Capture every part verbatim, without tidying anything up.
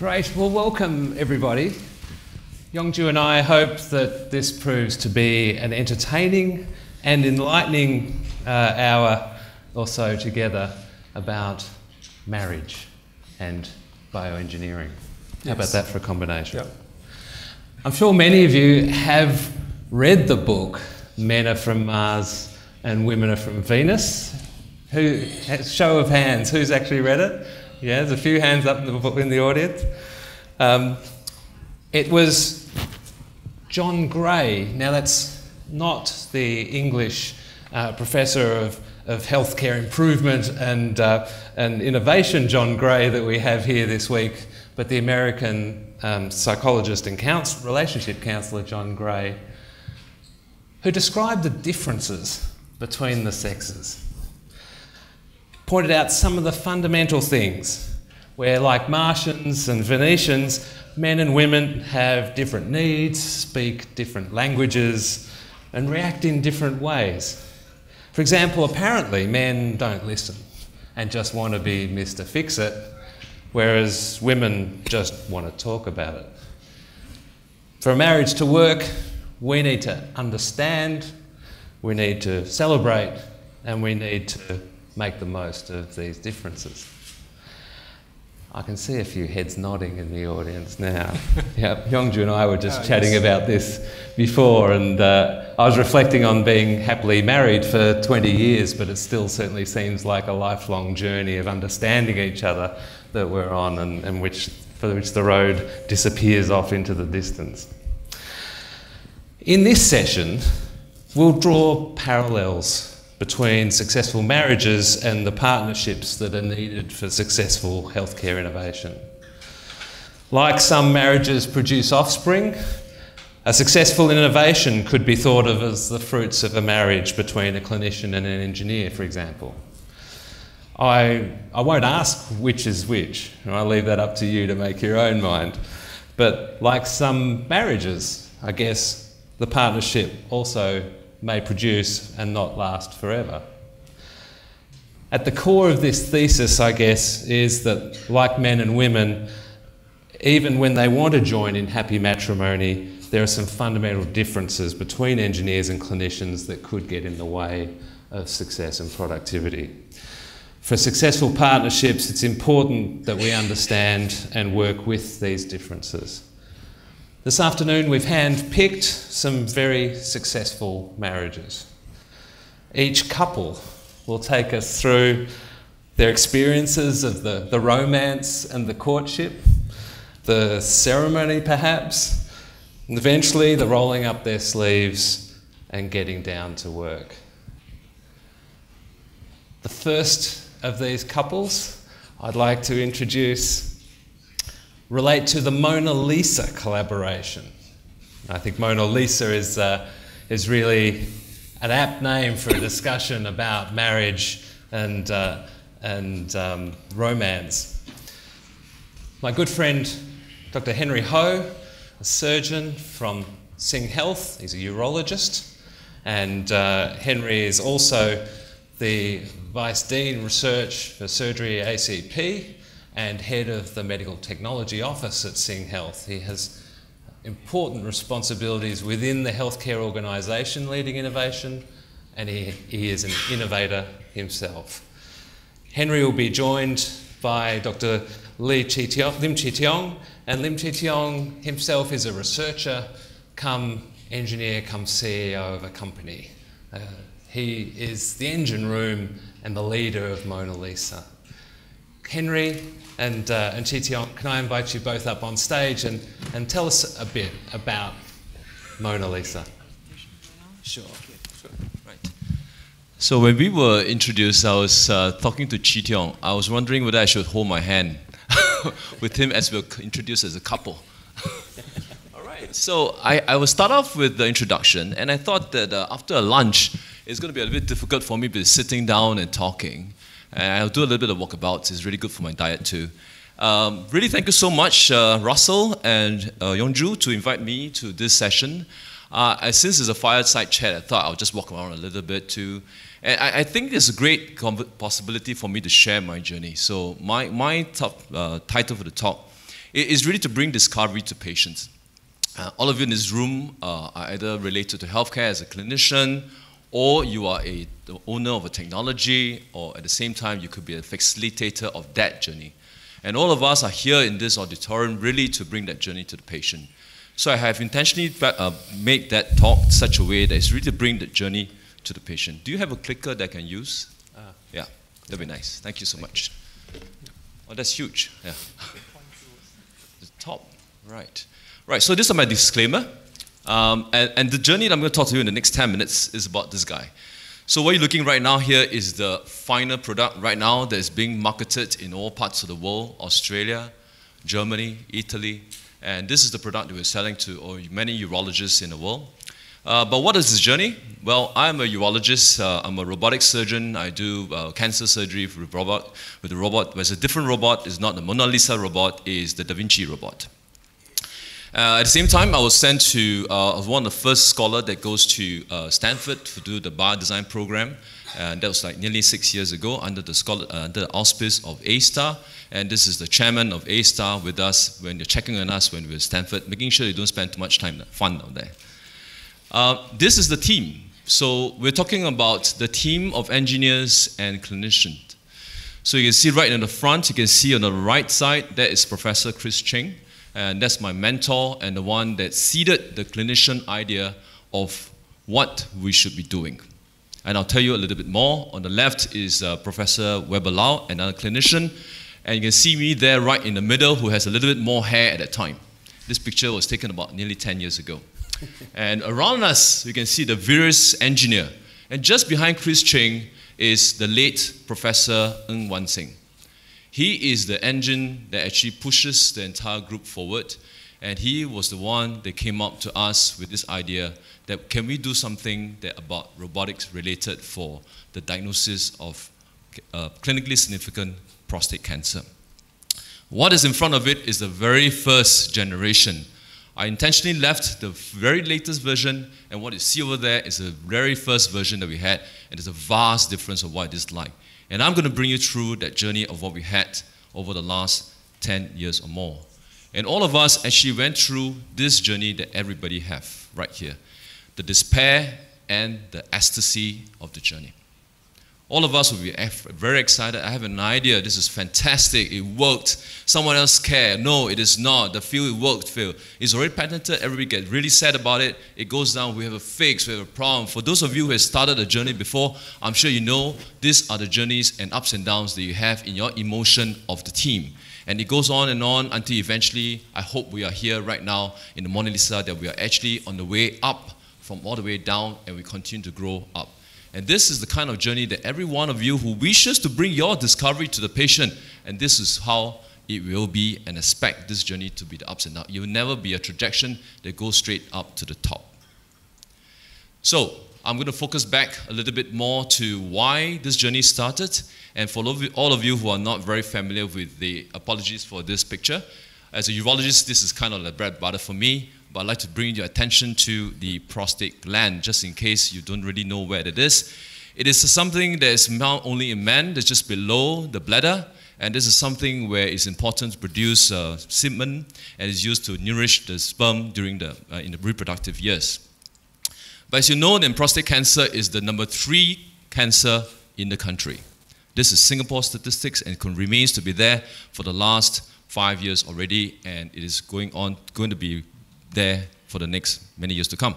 Great. Well, welcome, everybody. Yongju and I hope that this proves to be an entertaining and enlightening uh, hour or so together about marriage and bioengineering. Yes. How about that for a combination? Yep. I'm sure many of you have read the book Men Are From Mars and Women Are From Venus. Who? Show of hands, who's actually read it? Yeah, there's a few hands up in the, in the audience. Um, it was John Gray. Now that's not the English uh, professor of, of healthcare improvement and, uh, and innovation John Gray that we have here this week, but the American Um, psychologist and counsel, relationship counsellor John Gray, who described the differences between the sexes, pointed out some of the fundamental things where, like Martians and Venetians, men and women have different needs, speak different languages and react in different ways. For example, apparently men don't listen and just want to be Mister Fix-It, whereas women just want to talk about it. For a marriage to work, we need to understand, we need to celebrate, and we need to make the most of these differences. I can see a few heads nodding in the audience now. Yeah, Yongju and I were just oh, chatting yes. about this before, and uh, I was reflecting on being happily married for twenty years, but it still certainly seems like a lifelong journey of understanding each other that we're on, and, and which, for which the road disappears off into the distance. In this session, we'll draw parallels between successful marriages and the partnerships that are needed for successful healthcare innovation. Like some marriages produce offspring, a successful innovation could be thought of as the fruits of a marriage between a clinician and an engineer, for example. I, I won't ask which is which, and I'll leave that up to you to make your own mind. But like some marriages, I guess the partnership also may produce and not last forever. At the core of this thesis, I guess, is that like men and women, even when they want to join in happy matrimony, there are some fundamental differences between engineers and clinicians that could get in the way of success and productivity. For successful partnerships, it's important that we understand and work with these differences. This afternoon, we've handpicked some very successful marriages. Each couple will take us through their experiences of the, the romance and the courtship, the ceremony perhaps, and eventually the rolling up their sleeves and getting down to work. The first of these couples I'd like to introduce relate to the Mona Lisa collaboration. I think Mona Lisa is, uh, is really an apt name for a discussion about marriage and, uh, and um, romance. My good friend Doctor Henry Ho, a surgeon from Sing Health, he's a urologist, and uh, Henry is also the Vice Dean Research for Surgery A C P and Head of the Medical Technology Office at Sing Health. He has important responsibilities within the healthcare organisation leading innovation, and he, he is an innovator himself. Henry will be joined by Doctor Lee Chitio, Lim Chee Tiong, and Lim Chee Tiong himself is a researcher come engineer come C E O of a company. Uh, he is the engine room and the leader of Mona Lisa. Henry and, uh, and Chee Tiong, can I invite you both up on stage and, and tell us a bit about Mona Lisa? Sure. Sure. Right. So when we were introduced, I was uh, talking to Chee Tiong. I was wondering whether I should hold my hand with him as we were introduced as a couple. All right. So I, I will start off with the introduction, and I thought that uh, after a lunch, it's going to be a bit difficult for me to be sitting down and talking. And I'll do a little bit of walkabouts. It's really good for my diet too. Um, really thank you so much, uh, Russell and uh, Yongju, to invite me to this session. Uh, since it's a fireside chat, I thought I'll just walk around a little bit too. And I, I think there's a great possibility for me to share my journey. So my, my top, uh, title for the talk is really to bring discovery to patients. Uh, all of you in this room uh, are either related to healthcare as a clinician, or you are a, the owner of a technology, or at the same time you could be a facilitator of that journey. And all of us are here in this auditorium really to bring that journey to the patient. So I have intentionally uh, made that talk such a way that it's really to bring the journey to the patient. Do you have a clicker that I can use? Uh, yeah, that'd be nice. Thank you so much. You. Oh, that's huge. Yeah. The top, right. Right, so this is my disclaimer. Um, and, and the journey that I'm going to talk to you in the next ten minutes is about this guy. So what you're looking right now here is the final product right now that is being marketed in all parts of the world, Australia, Germany, Italy. And this is the product that we're selling to or many urologists in the world. Uh, but what is this journey? Well, I'm a urologist, uh, I'm a robotic surgeon, I do uh, cancer surgery with, robot, with a robot, but it's a different robot, it's not the Mona Lisa robot, it's the Da Vinci robot. Uh, at the same time, I was sent to, uh, I was one of the first scholars that goes to uh, Stanford to do the Biodesign Program, and that was like nearly six years ago under the, scholar, uh, under the auspice of A star, and this is the chairman of A star with us when you're checking on us when we're at Stanford, making sure you don't spend too much time fun out there. Uh, this is the team. So we're talking about the team of engineers and clinicians. So you can see right in the front, you can see on the right side, that is Professor Chris Cheng, and that's my mentor and the one that seeded the clinician idea of what we should be doing. And I'll tell you a little bit more. On the left is uh, Professor Weber Lau, another clinician, and you can see me there right in the middle who has a little bit more hair at that time. This picture was taken about nearly ten years ago. And around us, you can see the various engineer. And just behind Chris Cheng is the late Professor Ng Wan Sing. He is the engine that actually pushes the entire group forward. And he was the one that came up to us with this idea that can we do something that about robotics related for the diagnosis of uh, clinically significant prostate cancer. What is in front of it is the very first generation. I intentionally left the very latest version, and what you see over there is the very first version that we had, and there's a vast difference of what it is like. And I'm going to bring you through that journey of what we had over the last ten years or more. And all of us actually went through this journey that everybody have right here, the despair and the ecstasy of the journey. All of us will be very excited. I have an idea. This is fantastic. It worked. Someone else cared. No, it is not. The field it worked failed. It's already patented. Everybody gets really sad about it. It goes down. We have a fix. We have a problem. For those of you who have started a journey before, I'm sure you know these are the journeys and ups and downs that you have in your emotion of the team. And it goes on and on until eventually, I hope we are here right now in the Mona Lisa that we are actually on the way up from all the way down and we continue to grow up. And this is the kind of journey that every one of you who wishes to bring your discovery to the patient, and this is how it will be, and expect this journey to be the ups and downs. You will never be a trajectory that goes straight up to the top. So I'm going to focus back a little bit more to why this journey started. And for all of you who are not very familiar with the apologies for this picture, as a urologist, this is kind of the bread and butter for me. But I'd like to bring your attention to the prostate gland, just in case you don't really know where it is. It is something that is not only in men, it's just below the bladder, and this is something where it's important to produce uh, semen and is used to nourish the sperm during the, uh, in the reproductive years. But as you know, then prostate cancer is the number three cancer in the country. This is Singapore statistics and can remains to be there for the last five years already, and it is going on, going to be there for the next many years to come.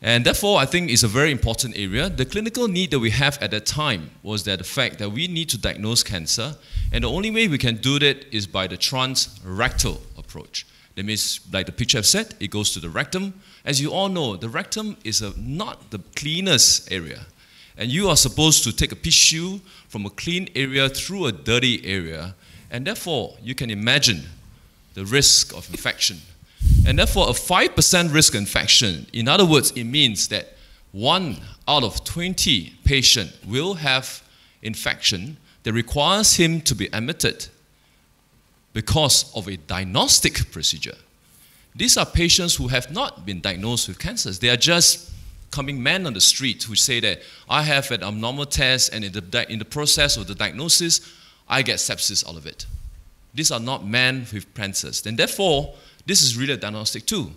And therefore, I think it's a very important area. The clinical need that we have at that time was that the fact that we need to diagnose cancer, and the only way we can do that is by the transrectal approach. That means, like the picture I've said, it goes to the rectum. As you all know, the rectum is a, not the cleanest area. And you are supposed to take a tissue from a clean area through a dirty area, and therefore, you can imagine the risk of infection. And therefore, a five percent risk infection, in other words, it means that one out of twenty patients will have infection that requires him to be admitted because of a diagnostic procedure. These are patients who have not been diagnosed with cancers. They are just coming men on the street who say that I have an abnormal test and in the, in the process of the diagnosis, I get sepsis out of it. These are not men with cancers. And therefore, this is really a diagnostic tool.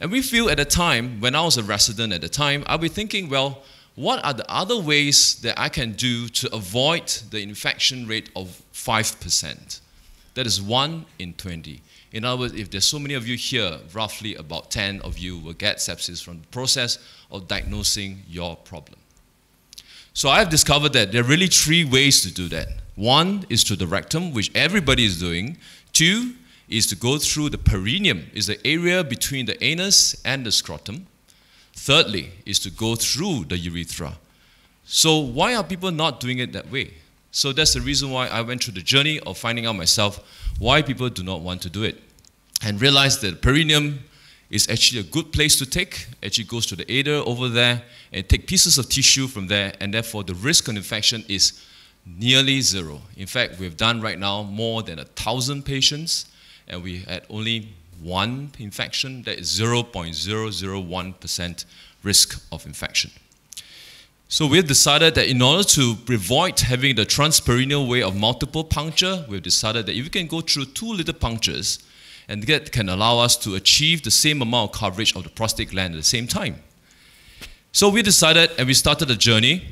And we feel at the time, when I was a resident at the time, I was thinking, well, what are the other ways that I can do to avoid the infection rate of five percent? That is one in twenty. In other words, if there's so many of you here, roughly about ten of you will get sepsis from the process of diagnosing your problem. So I've discovered that there are really three ways to do that. One is through the rectum, which everybody is doing. Two is to go through the perineum, is the area between the anus and the scrotum. Thirdly is to go through the urethra. So why are people not doing it that way? So that's the reason why I went through the journey of finding out myself why people do not want to do it, and realized that perineum is actually a good place to take. Actually goes to the aorta over there and take pieces of tissue from there, and therefore the risk of infection is nearly zero. In fact, we've done right now more than a thousand patients, and we had only one infection. That is zero point zero zero one percent risk of infection. So we've decided that in order to avoid having the transperineal way of multiple puncture, we've decided that if we can go through two little punctures, and that can allow us to achieve the same amount of coverage of the prostate gland at the same time. So we decided, and we started a journey,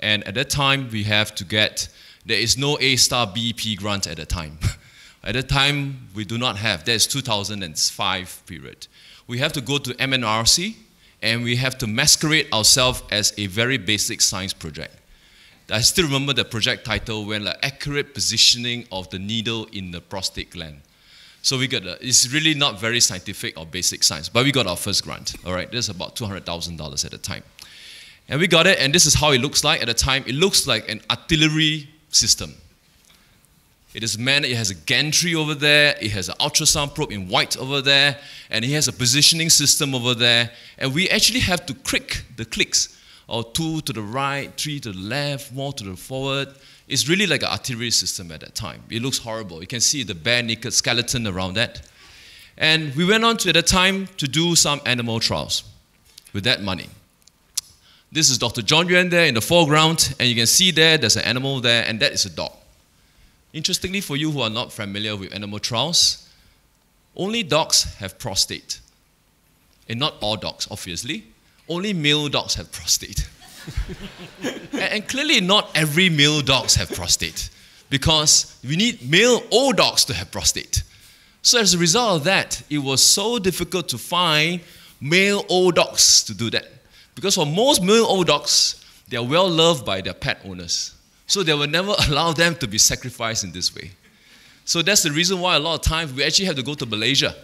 and at that time we have to get, there is no A*STAR B E P grant at that time. At that time, we do not have, that's two thousand five period. We have to go to M N R C, and we have to masquerade ourselves as a very basic science project. I still remember the project title when like accurate positioning of the needle in the prostate gland. So we got, a, it's really not very scientific or basic science, but we got our first grant, all right? That's about two hundred thousand dollars at the time. And we got it, and this is how it looks like at the time. It looks like an artillery system. It is manned, it has a gantry over there, it has an ultrasound probe in white over there, and it has a positioning system over there. And we actually have to click the clicks, or two to the right, three to the left, more to the forward. It's really like an artillery system at that time. It looks horrible. You can see the bare naked skeleton around that. And we went on to, at that time, to do some animal trials with that money. This is Doctor John Yuan there in the foreground, and you can see there, there's an animal there, and that is a dog. Interestingly, for you who are not familiar with animal trials, only dogs have prostate. And not all dogs, obviously. Only male dogs have prostate. And clearly not every male dogs have prostate, because we need male old dogs to have prostate. So as a result of that, it was so difficult to find male old dogs to do that. Because for most male old dogs, they are well loved by their pet owners. So they will never allow them to be sacrificed in this way. So that's the reason why a lot of times we actually have to go to Malaysia.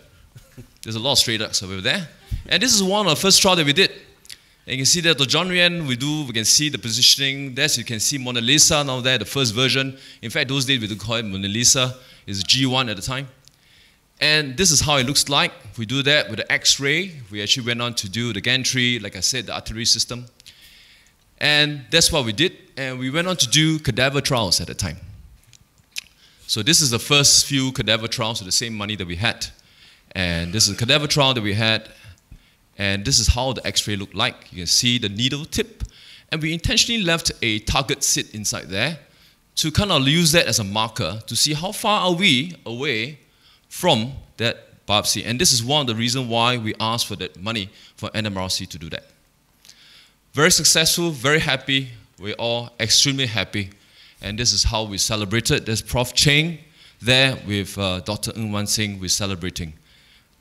There's a lot of stray dogs over there. And this is one of the first trials that we did. And you can see that the John Ryan, we do, we can see the positioning. There's, you can see Mona Lisa now there, the first version. In fact, those days we did call it Mona Lisa. It's G one at the time. And this is how it looks like. We do that with the X-ray. We actually went on to do the gantry, like I said, the artery system. And that's what we did, and we went on to do cadaver trials at the time. So this is the first few cadaver trials with the same money that we had. And this is a cadaver trial that we had, and this is how the X-ray looked like. You can see the needle tip, and we intentionally left a target sit inside there to kind of use that as a marker to see how far are we away from that biopsy. And this is one of the reasons why we asked for that money for N M R C to do that. Very successful, very happy. We're all extremely happy. And this is how we celebrated. There's Professor Cheng there with uh, Doctor Ng Wan Sing. We're celebrating.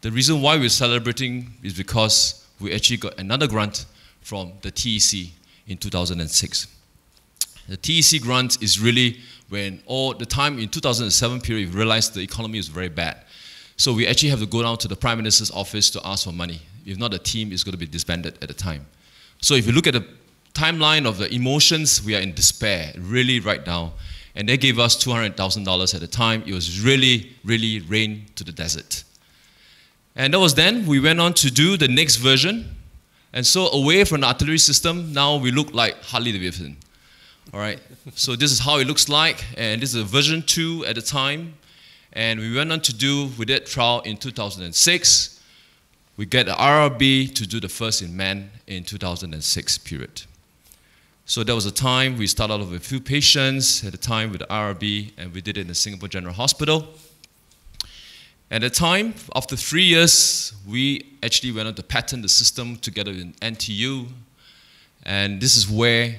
The reason why we're celebrating is because we actually got another grant from the T E C in two thousand six. The T E C grant is really when all the time in two thousand seven period, we realized the economy is very bad. So we actually have to go down to the Prime Minister's office to ask for money. If not, the team is going to be disbanded at the time. So if you look at the timeline of the emotions, we are in despair, really, right now. And they gave us two hundred thousand dollars at the time. It was really, really rain to the desert. And that was then. We went on to do the next version. And so away from the artillery system, now we look like Harley Davidson. All right. So this is how it looks like. And this is version two at the time. And we went on to do, with that trial in two thousand six. We get the R R B to do the first in men in two thousand six period. So there was a time we started off with a few patients at a time with the R R B, and we did it in the Singapore General Hospital. At the time, after three years, we actually went on to patent the system together with N T U. And this is where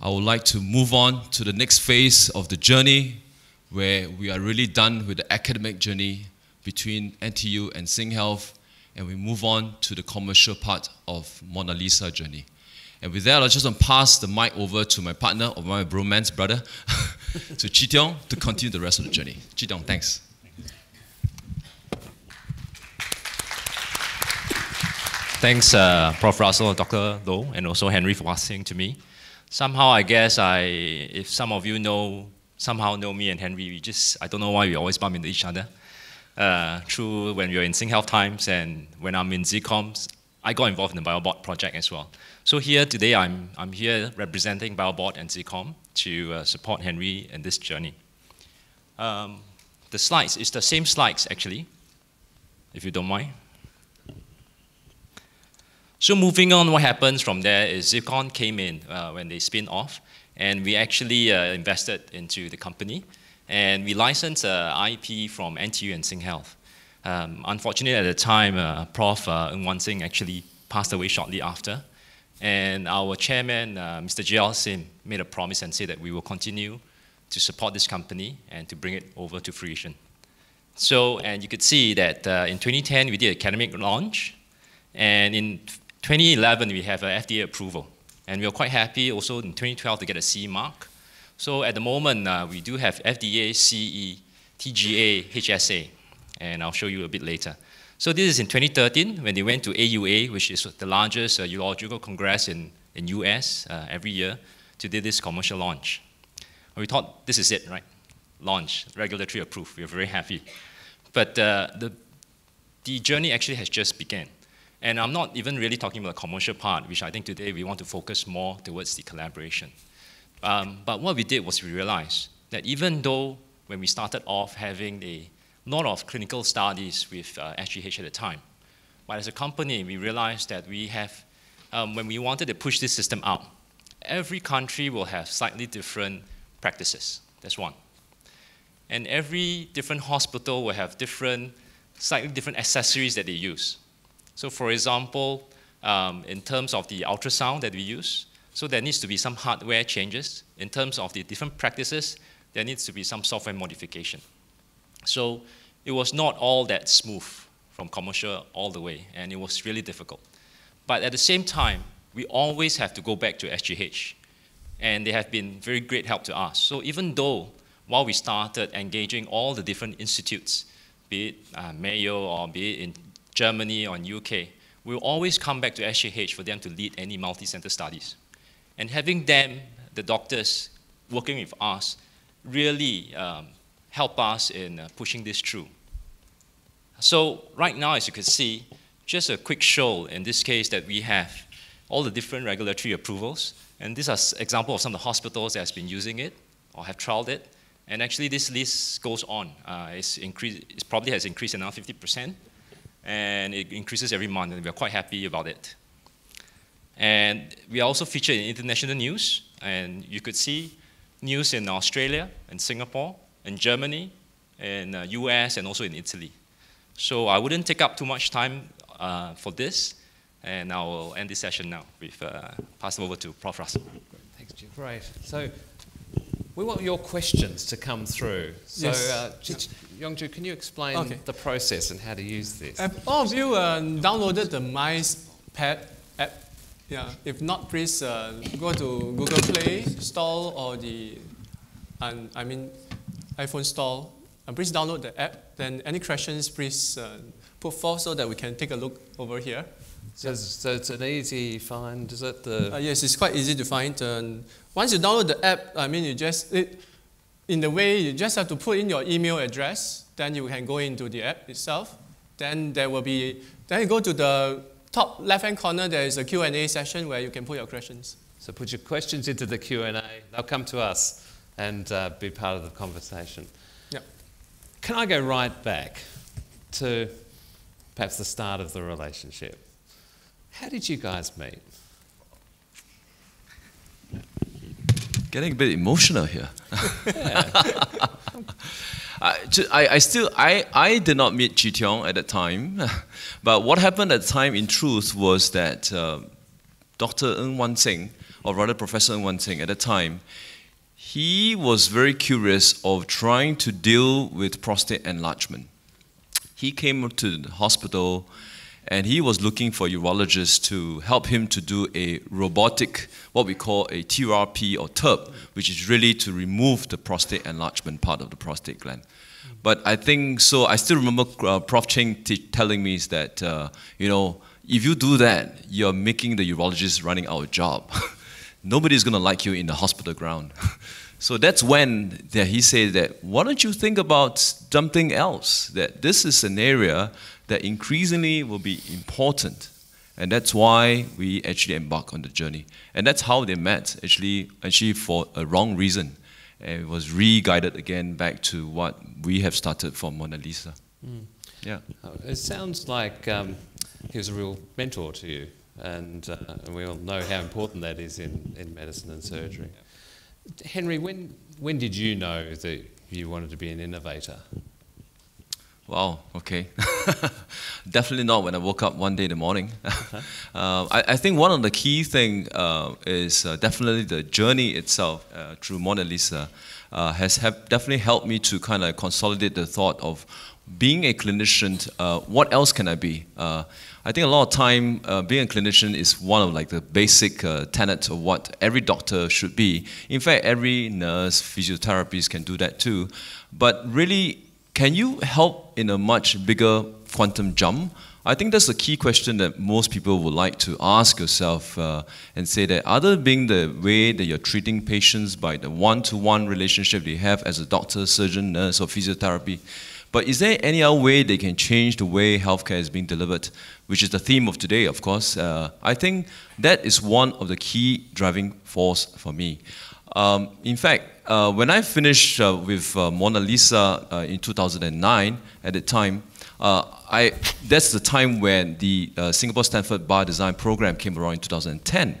I would like to move on to the next phase of the journey, where we are really done with the academic journey between N T U and Sing Health, and we move on to the commercial part of Mona Lisa journey. And with that, I'll just pass the mic over to my partner, or my bromance brother, to Chee Tiong, to continue the rest of the journey. Chee Tiong, thanks. Thanks, uh, Professor Russell, Doctor Low, and also Henry for asking to me. Somehow, I guess, I, if some of you know, somehow know me and Henry, we just, I don't know why we always bump into each other. Uh, through when we were in Sing Health Times and when I'm in Zicoms, I got involved in the BioBot project as well. So here today, I'm, I'm here representing BioBot and Zicom to uh, support Henry in this journey. Um, the slides, it's the same slides actually, if you don't mind. So moving on, what happens from there is Zicom came in uh, when they spin off, and we actually uh, invested into the company, and we licensed uh, I P from N T U and Sing Health. Um, unfortunately, at the time, uh, Professor Uh, Ng Wan Sing actually passed away shortly after, and our chairman, uh, Mister J L Sim, made a promise and said that we will continue to support this company and to bring it over to fruition. So, and you could see that uh, in twenty ten, we did academic launch, and in twenty eleven, we have an F D A approval. And we were quite happy also in twenty twelve to get a C E mark. So at the moment, uh, we do have F D A, C E, T G A, H S A, and I'll show you a bit later. So this is in twenty thirteen when they went to A U A, which is the largest uh, urological congress in, in U S uh, every year, to do this commercial launch. And we thought, this is it, right? Launch, regulatory approved, we are very happy. But uh, the, the journey actually has just begun. And I'm not even really talking about the commercial part, which I think today we want to focus more towards the collaboration. Um, but what we did was we realized that even though when we started off having a lot of clinical studies with uh, S G H at the time. But as a company, we realized that we have, um, when we wanted to push this system out, every country will have slightly different practices. That's one. And every different hospital will have different, slightly different accessories that they use. So for example, um, in terms of the ultrasound that we use, so there needs to be some hardware changes. In terms of the different practices, there needs to be some software modification. So it was not all that smooth from commercial all the way, and it was really difficult. But at the same time, we always have to go back to S G H, and they have been very great help to us. So even though while we started engaging all the different institutes, be it uh, Mayo or be it in Germany or in U K, we'll always come back to S G H for them to lead any multi-center studies. And having them, the doctors, working with us, really um, help us in uh, pushing this through. So right now, as you can see, just a quick show in this case that we have all the different regulatory approvals. And these are examples of some of the hospitals that have been using it or have trialed it. And actually, this list goes on. Uh, it's increased, it probably has increased another fifty percent. And it increases every month, and we're quite happy about it. And we are also featured in international news. And you could see news in Australia and Singapore, in Germany, in the U S, and also in Italy. So I wouldn't take up too much time uh, for this, and I will end this session now. We've uh, passed over to Professor Russell. Thanks, Jim. Great. So we want your questions to come through. So yes. uh, Yongju, can you explain okay. the process and how to use this? Have all of you uh, downloaded the MyPad app? Yeah. If not, please uh, go to Google Play Store or the, um, I mean, iPhone Store, and please download the app. Then any questions, please uh, put forth so that we can take a look over here. So, yeah. so it's an easy find, is it? The uh, yes, it's quite easy to find. And once you download the app, I mean, you just, it, in the way, you just have to put in your email address, then you can go into the app itself. Then there will be, then you go to the top left-hand corner, there is a Q and A session where you can put your questions. So put your questions into the Q and A, they'll come to us and uh, be part of the conversation. Yep. Can I go right back to perhaps the start of the relationship? How did you guys meet? Getting a bit emotional here. Yeah. I, I, I still, I, I did not meet Chee Tiong at that time, but what happened at the time in truth was that uh, Doctor Ng Wan Sing, or rather Professor Ng Wan Sing at that time, he was very curious of trying to deal with prostate enlargement. He came to the hospital and he was looking for urologists to help him to do a robotic, what we call a T R P or T E R P, which is really to remove the prostate enlargement part of the prostate gland. But I think, so I still remember uh, Professor Cheng telling me is that, uh, you know, if you do that, you're making the urologist running out of job. Nobody's going to like you in the hospital ground. So that's when the, he said that, why don't you think about something else, that this is an area that increasingly will be important. And that's why we actually embarked on the journey. And that's how they met, actually, actually for a wrong reason. And it was re-guided again back to what we have started for Mona Lisa. Mm. Yeah. It sounds like um, he was a real mentor to you. And, uh, and we all know how important that is in, in medicine and surgery. Henry, when, when did you know that you wanted to be an innovator? Wow, okay. Definitely not when I woke up one day in the morning. uh, I, I think one of the key things uh, is uh, definitely the journey itself uh, through Mona Lisa uh, has have definitely helped me to kind of consolidate the thought of being a clinician, uh, what else can I be? Uh, I think a lot of time uh, being a clinician is one of like the basic uh, tenets of what every doctor should be. In fact, every nurse, physiotherapist can do that too. But really, can you help in a much bigger quantum jump? I think that's the key question that most people would like to ask yourself uh, and say that other being the way that you're treating patients by the one-to-one relationship they have as a doctor, surgeon, nurse, or physiotherapy, but is there any other way they can change the way healthcare is being delivered, which is the theme of today, of course? Uh, I think that is one of the key driving force for me. Um, in fact, uh, when I finished uh, with uh, Mona Lisa uh, in two thousand nine, at the time, uh, I, that's the time when the uh, Singapore Stanford Biodesign Program came around in two thousand ten.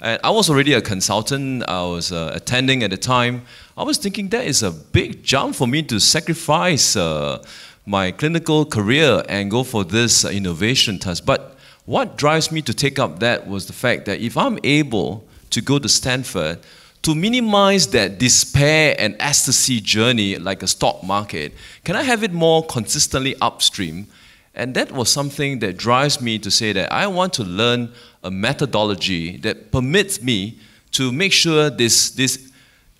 And I was already a consultant, I was uh, attending at the time. I was thinking that is a big jump for me to sacrifice uh, my clinical career and go for this uh, innovation task. But what drives me to take up that was the fact that if I'm able to go to Stanford, to minimize that despair and ecstasy journey like a stock market, can I have it more consistently upstream? And that was something that drives me to say that I want to learn a methodology that permits me to make sure this, this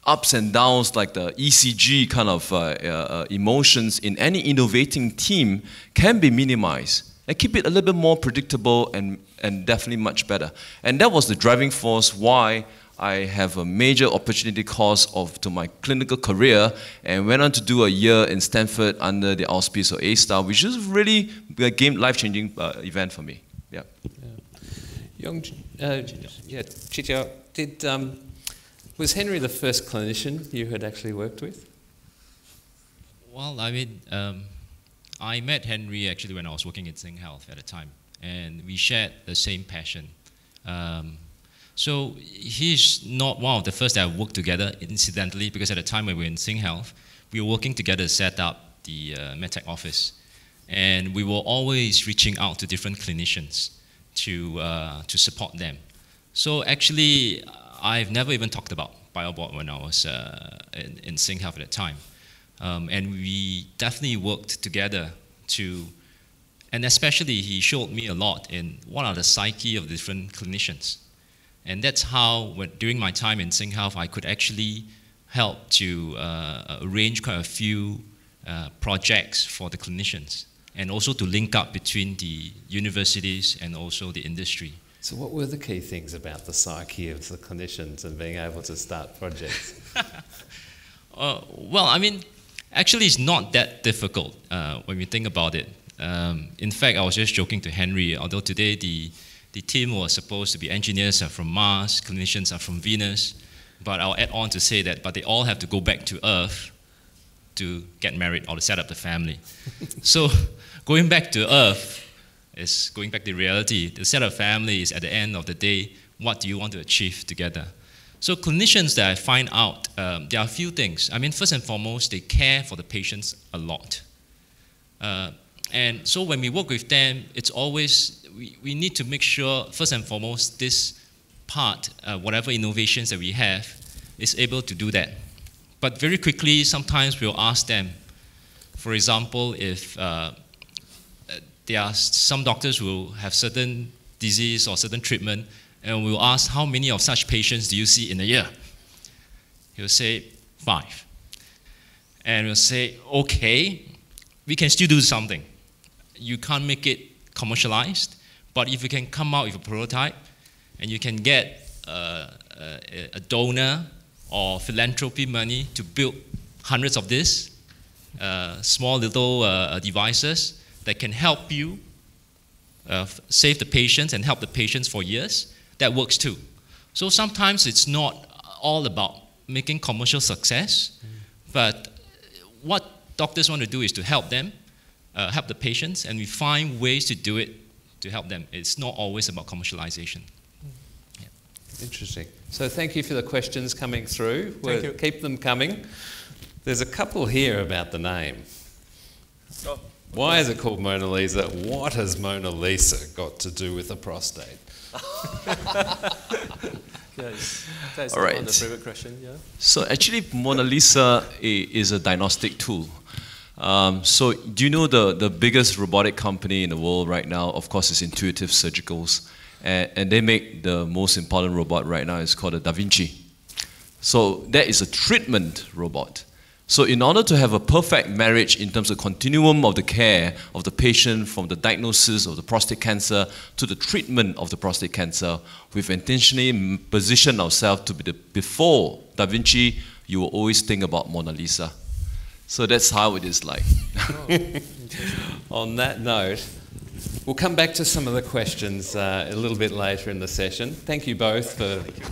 ups and downs, like the E C G kind of uh, uh, emotions in any innovating team can be minimized. And keep it a little bit more predictable and, and definitely much better. And that was the driving force why I have a major opportunity cost of to my clinical career and went on to do a year in Stanford under the auspice of A star, which is really a game life-changing uh, event for me. Yeah. yeah. Yongju, uh, yeah, Chitio, did um, was Henry the first clinician you had actually worked with? Well, I mean, um, I met Henry actually when I was working at Sing Health at the time, and we shared the same passion. Um, So he's not one of the first that I worked together, incidentally, because at the time when we were in Sing Health, we were working together to set up the uh, MedTacc office. And we were always reaching out to different clinicians to, uh, to support them. So actually, I've never even talked about BioBot when I was uh, in, in Sing Health at the time. Um, and we definitely worked together to, and especially he showed me a lot in what are the psyche of different clinicians. And that's how, when, during my time in Sing Health, I could actually help to uh, arrange quite a few uh, projects for the clinicians, and also to link up between the universities and also the industry. So what were the key things about the psyche of the clinicians and being able to start projects? uh, well, I mean, actually it's not that difficult uh, when you think about it. Um, in fact, I was just joking to Henry, although today the The team was supposed to be engineers are from Mars, clinicians are from Venus, but I'll add on to say that, but they all have to go back to Earth to get married or to set up the family. So going back to Earth is going back to reality. To set up a family is at the end of the day, what do you want to achieve together? So clinicians that I find out, um, there are a few things. I mean, first and foremost, they care for the patients a lot. Uh, and so when we work with them, it's always, we, we need to make sure, first and foremost, this part, uh, whatever innovations that we have, is able to do that. But very quickly, sometimes we'll ask them, for example, if uh, there are some doctors who have certain disease or certain treatment, and we'll ask, how many of such patients do you see in a year? He'll say, five. And we'll say, okay, we can still do something. You can't make it commercialized, but if you can come out with a prototype, and you can get uh, a, a donor or philanthropy money to build hundreds of these uh, small little uh, devices that can help you uh, save the patients and help the patients for years, that works too. So sometimes it's not all about making commercial success, mm. but what doctors want to do is to help them, uh, help the patients, and we find ways to do it to help them. It's not always about commercialization. Mm. Yeah. Interesting. So thank you for the questions coming through. We'll keep them coming. There's a couple here about the name. Oh. Why is it called Mona Lisa? What has Mona Lisa got to do with the prostate? Yes, that's all right. One of the favorite question, yeah. So actually, Mona Lisa is a diagnostic tool. Um, so do you know the, the biggest robotic company in the world right now, of course, is Intuitive Surgicals. And, and they make the most important robot right now. It's called a Da Vinci. So that is a treatment robot. So in order to have a perfect marriage in terms of continuum of the care of the patient from the diagnosis of the prostate cancer to the treatment of the prostate cancer, we've intentionally positioned ourselves to be the, before Da Vinci, you will always think about Mona Lisa. So that's how it is like. Oh, on that note, we'll come back to some of the questions uh, a little bit later in the session. Thank you both for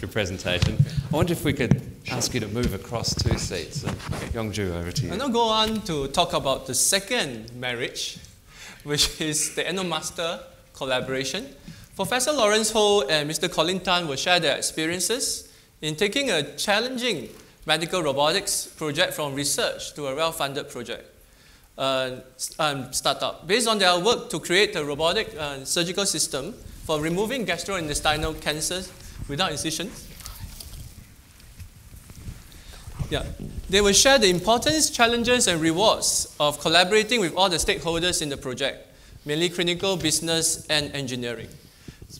your presentation. I wonder if we could ask you to move across two seats. Uh, Yongju, over to you. I'll now go on to talk about the second marriage, which is the EndoMaster collaboration. Professor Lawrence Ho and Mister Colin Tan will share their experiences in taking a challenging medical robotics project from research to a well-funded project. Uh, um, startup based on their work to create a robotic uh, surgical system for removing gastrointestinal cancers without incision. Yeah. They will share the importance, challenges, and rewards of collaborating with all the stakeholders in the project, mainly clinical, business, and engineering.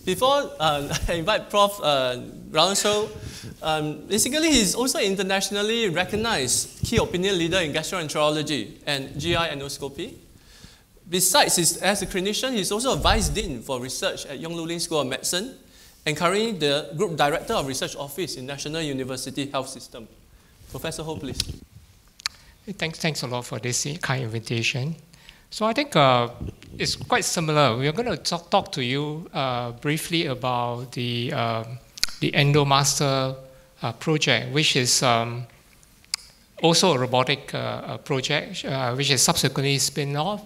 Before uh, I invite Professor Uh, Lawrence Ho, um, basically he's also internationally recognized key opinion leader in gastroenterology and G I endoscopy. Besides, his, as a clinician, he's also a vice dean for research at Yung Lo Ling School of Medicine and currently the group director of research office in National University Health System. Professor Ho, please. Thanks, thanks a lot for this kind invitation. So I think uh, it's quite similar. We're going to talk, talk to you uh, briefly about the, uh, the EndoMaster uh, project, which is um, also a robotic uh, project, uh, which is subsequently spin off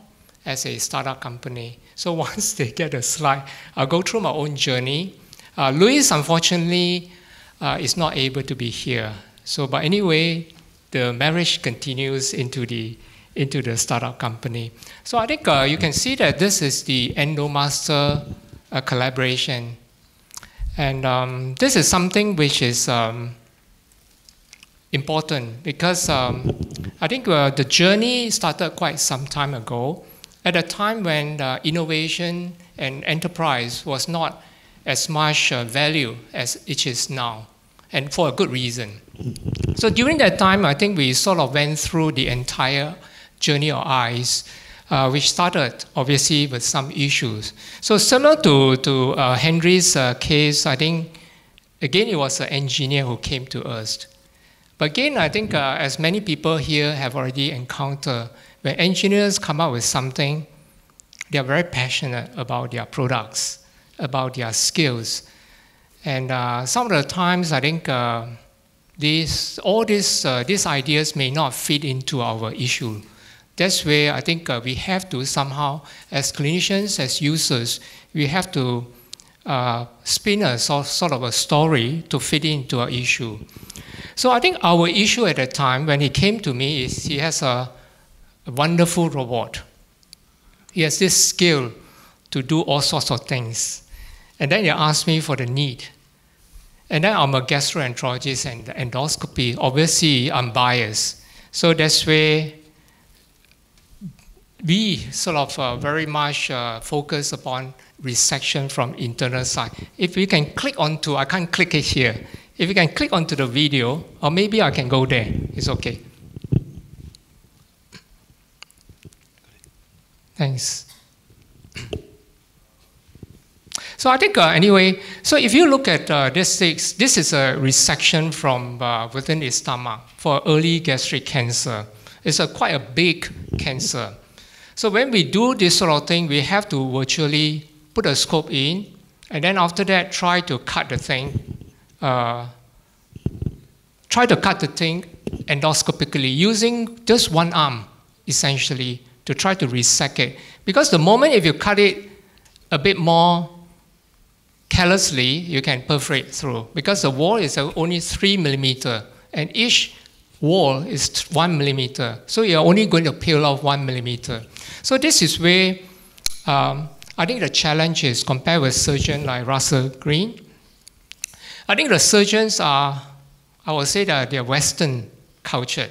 as a startup company. So once they get a slide, I'll go through my own journey. Uh, Louis, unfortunately, uh, is not able to be here. So, but anyway, the marriage continues into the into the startup company. So I think uh, you can see that this is the EndoMaster uh, collaboration. And um, this is something which is um, important because um, I think uh, the journey started quite some time ago, at a time when uh, innovation and enterprise was not as much uh, value as it is now, and for a good reason. So during that time, I think we sort of went through the entire journey of eyes, uh, which started obviously with some issues. So similar to, to uh, Henry's uh, case, I think, again, it was an engineer who came to us. But again, I think uh, as many people here have already encountered, when engineers come up with something, they are very passionate about their products, about their skills. And uh, some of the times, I think, uh, These, all these, uh, these ideas may not fit into our issue. That's where I think uh, we have to somehow, as clinicians, as users, we have to uh, spin a sort, sort of a story to fit into an issue. So I think our issue at that time when he came to me is he has a wonderful robot. He has this skill to do all sorts of things. And then he asked me for the need. And then I'm a gastroenterologist and endoscopy. Obviously, I'm biased. So that's where we sort of uh, very much uh, focus upon resection from internal side. If we can click onto, I can't click it here. If you can click onto the video, or maybe I can go there. It's okay. Thanks. So I think uh, anyway, so if you look at uh, this, this is a resection from uh, within the stomach for early gastric cancer. It's a quite a big cancer. So when we do this sort of thing, we have to virtually put a scope in, and then after that try to cut the thing, uh, try to cut the thing endoscopically using just one arm, essentially, to try to resect it. Because the moment if you cut it a bit more carelessly, you can perforate through. Because the wall is only three millimeter, and each wall is one millimeter. So you're only going to peel off one millimeter. So this is where um, I think the challenge is compared with surgeons like Russell Gruen. I think the surgeons are, I would say that they're Western cultured.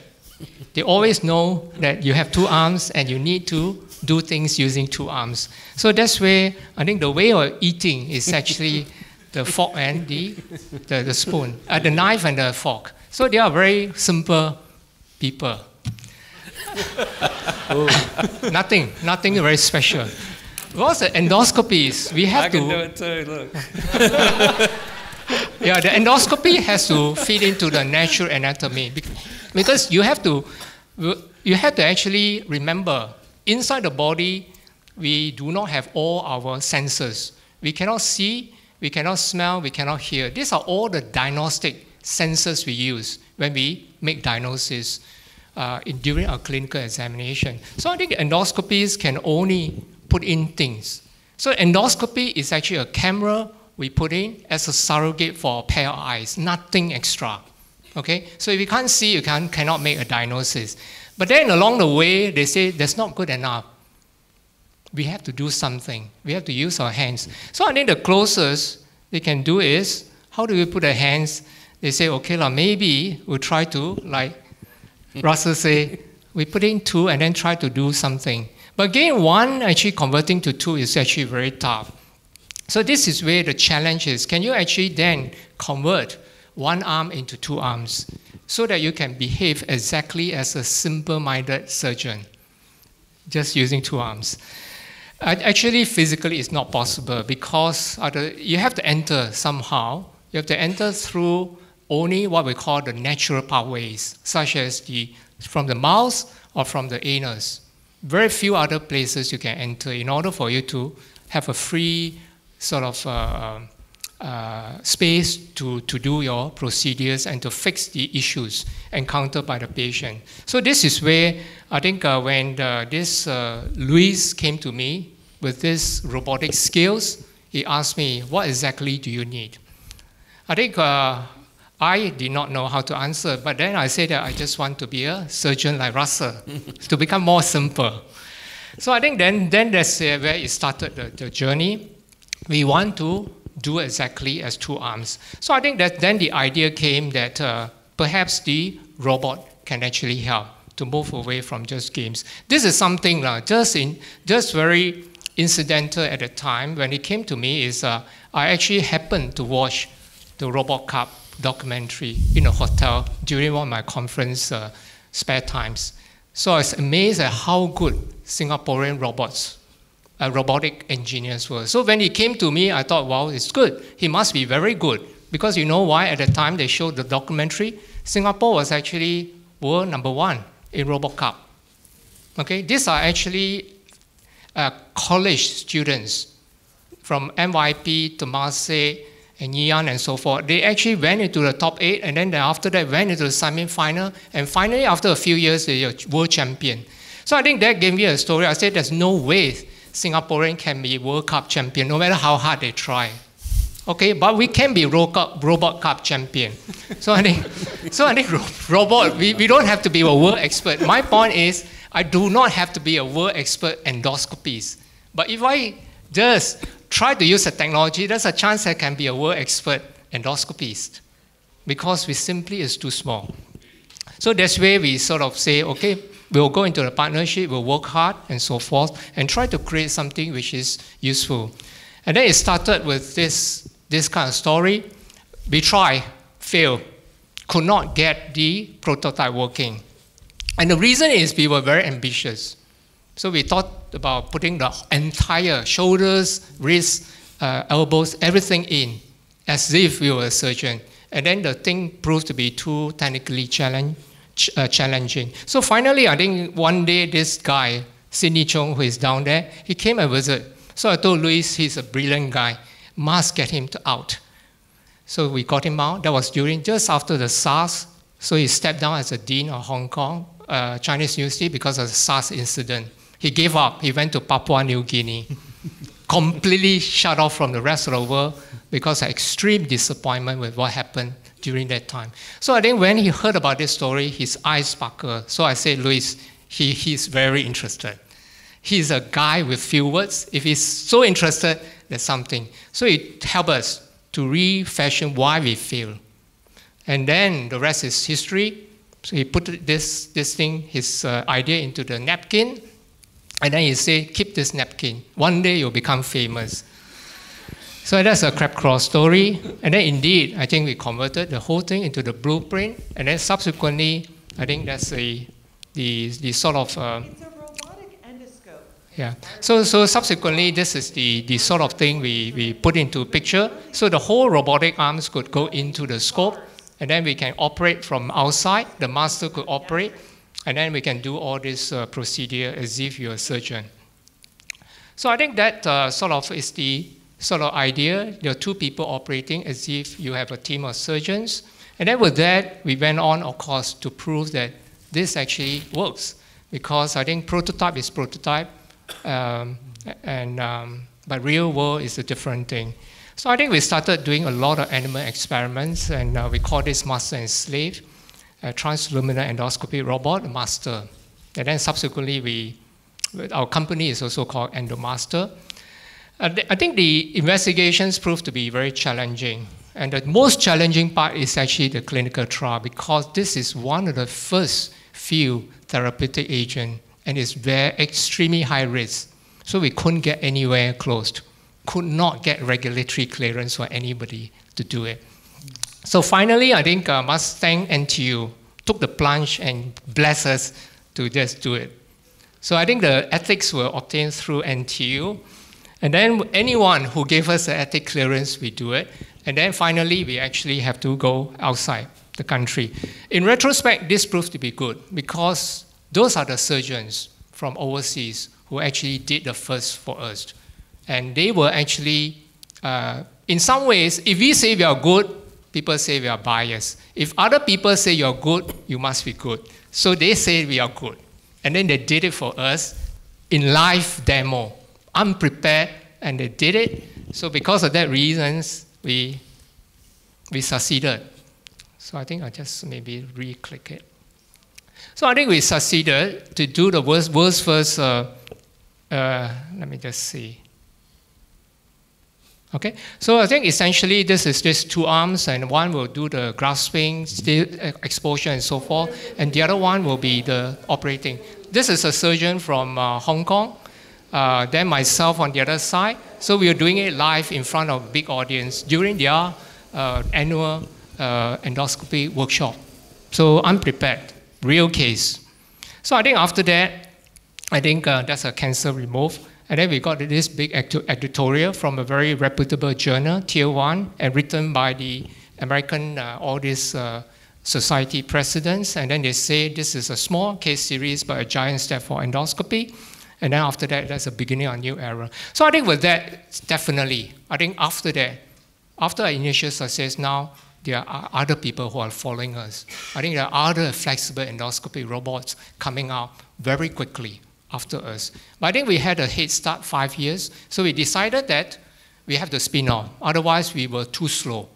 They always know that you have two arms and you need to do things using two arms. So that's where I think the way of eating is actually the fork and the, the, the spoon, uh, the knife and the fork. So they are very simple people. Oh. Nothing, nothing very special. Because the endoscopies, we have I can to... I do it too, look. Yeah, the endoscopy has to fit into the natural anatomy because you have to, you have to actually remember inside the body we do not have all our senses. We cannot see, we cannot smell, we cannot hear. These are all the diagnostic senses we use when we make diagnosis uh, in, during our clinical examination. So I think endoscopies can only put in things. So endoscopy is actually a camera we put in as a surrogate for a pair of eyes, nothing extra. Okay? So if you can't see, you can, cannot make a diagnosis. But then along the way, they say that's not good enough. We have to do something. We have to use our hands. So I think the closest they can do is, how do we put our hands? They say, okay, la, maybe we'll try to, like Russell say, we put in two and then try to do something. But again, one actually converting to two is actually very tough. So this is where the challenge is. Can you actually then convert one arm into two arms so that you can behave exactly as a simple-minded surgeon, just using two arms? Actually, physically, it's not possible because you have to enter somehow. You have to enter through only what we call the natural pathways, such as the, from the mouth or from the anus. Very few other places you can enter in order for you to have a free sort of uh, uh, space to, to do your procedures and to fix the issues encountered by the patient. So this is where I think uh, when uh, this uh, Luis came to me with this robotic skills, he asked me, what exactly do you need? I think uh, I did not know how to answer, but then I said that I just want to be a surgeon like Russell, to become more simple. So I think then, then that's uh, where it started the, the journey. We want to do exactly as two arms. So I think that then the idea came that uh, perhaps the robot can actually help to move away from just games. This is something uh, just, in, just very incidental at the time. When it came to me, is uh, I actually happened to watch the Robot Cup documentary in a hotel during one of my conference uh, spare times. So I was amazed at how good Singaporean robots, uh, robotic engineers were. So when he came to me, I thought, wow, it's good. He must be very good. Because you know why? At the time they showed the documentary, Singapore was actually world number one in Robot Cup. Okay? These are actually uh, college students from N Y P, Temasek, and Yian and so forth. They actually went into the top eight, and then after that went into the semi-final, and finally after a few years, they were world champion. So I think that gave me a story. I said, there's no way Singaporean can be World Cup champion, no matter how hard they try. Okay, but we can be Robot Cup champion. So I think, so I think robot, we, we don't have to be a world expert. My point is, I do not have to be a world expert endoscopies. But if I just try to use the technology, there's a chance I can be a world expert endoscopist, because we simply is too small. So that's where we sort of say, okay, we'll go into the partnership, we'll work hard and so forth, and try to create something which is useful. And then it started with this This kind of story. We tried, failed, could not get the prototype working. And the reason is we were very ambitious. So we thought about putting the entire shoulders, wrists, uh, elbows, everything in, as if we were a surgeon. And then the thing proved to be too technically challenge, uh, challenging. So finally, I think one day this guy, Sidney Chung, who is down there, he came and visited. So I told Luis, he's a brilliant guy. Must get him to out. So we got him out. That was during, just after the SARS. So he stepped down as a dean of Hong Kong, uh, Chinese University, because of the SARS incident. He gave up. He went to Papua New Guinea, completely shut off from the rest of the world because of extreme disappointment with what happened during that time. So I think when he heard about this story, his eyes sparkled. So I said, Luis, he, he's very interested. He's a guy with few words. If he's so interested, there's something. So it helped us to refashion why we failed. And then the rest is history. So he put this, this thing, his uh, idea into the napkin. And then he said, keep this napkin. One day you'll become famous. So that's a crab crawl story. And then indeed, I think we converted the whole thing into the blueprint. And then subsequently, I think that's a, the, the sort of... Uh, Yeah. So, so subsequently, this is the, the sort of thing we, we put into picture. So the whole robotic arms could go into the scope, and then we can operate from outside. The master could operate, and then we can do all this uh, procedure as if you're a surgeon. So I think that uh, sort of is the sort of idea. There are two people operating as if you have a team of surgeons. And then with that, we went on, of course, to prove that this actually works, because I think prototype is prototype. Um, and, um, but real world is a different thing. So I think we started doing a lot of animal experiments, and uh, we call this master and slave, a transluminal endoscopy robot, master. And then subsequently, we, our company is also called EndoMaster. Uh, th I think the investigations proved to be very challenging. And the most challenging part is actually the clinical trial, because this is one of the first few therapeutic agents, and it's very extremely high risk. So we couldn't get anywhere close. Could not get regulatory clearance for anybody to do it. So finally, I think I uh, must thank N T U, took the plunge and blessed us to just do it. So I think the ethics were obtained through N T U. And then anyone who gave us the ethic clearance, we do it. And then finally, we actually have to go outside the country. In retrospect, this proved to be good, because those are the surgeons from overseas who actually did the first for us. And they were actually, uh, in some ways, if we say we are good, people say we are biased. If other people say you're good, you must be good. So they say we are good. And then they did it for us in live demo, unprepared, and they did it. So because of that reasons, we, we succeeded. So I think I'll just maybe re-click it. So I think we succeeded to do the world's, world's first, uh, uh, let me just see. Okay, so I think essentially this is just two arms, and one will do the grasping, still exposure and so forth, and the other one will be the operating. This is a surgeon from uh, Hong Kong, uh, then myself on the other side. So we are doing it live in front of a big audience during their uh, annual uh, endoscopy workshop. So unprepared. Real case. So I think after that, I think uh, that's a cancer remove. And then we got this big editorial from a very reputable journal, Tier One, and written by the American, uh, all these uh, society presidents. And then they say, this is a small case series, but a giant step for endoscopy. And then after that, that's the beginning of a new era. So I think with that, definitely, I think after that, after our initial success now, there are other people who are following us. I think there are other flexible endoscopy robots coming out very quickly after us. But I think we had a head start five years. So we decided that we have to spin off. Otherwise, we were too slow.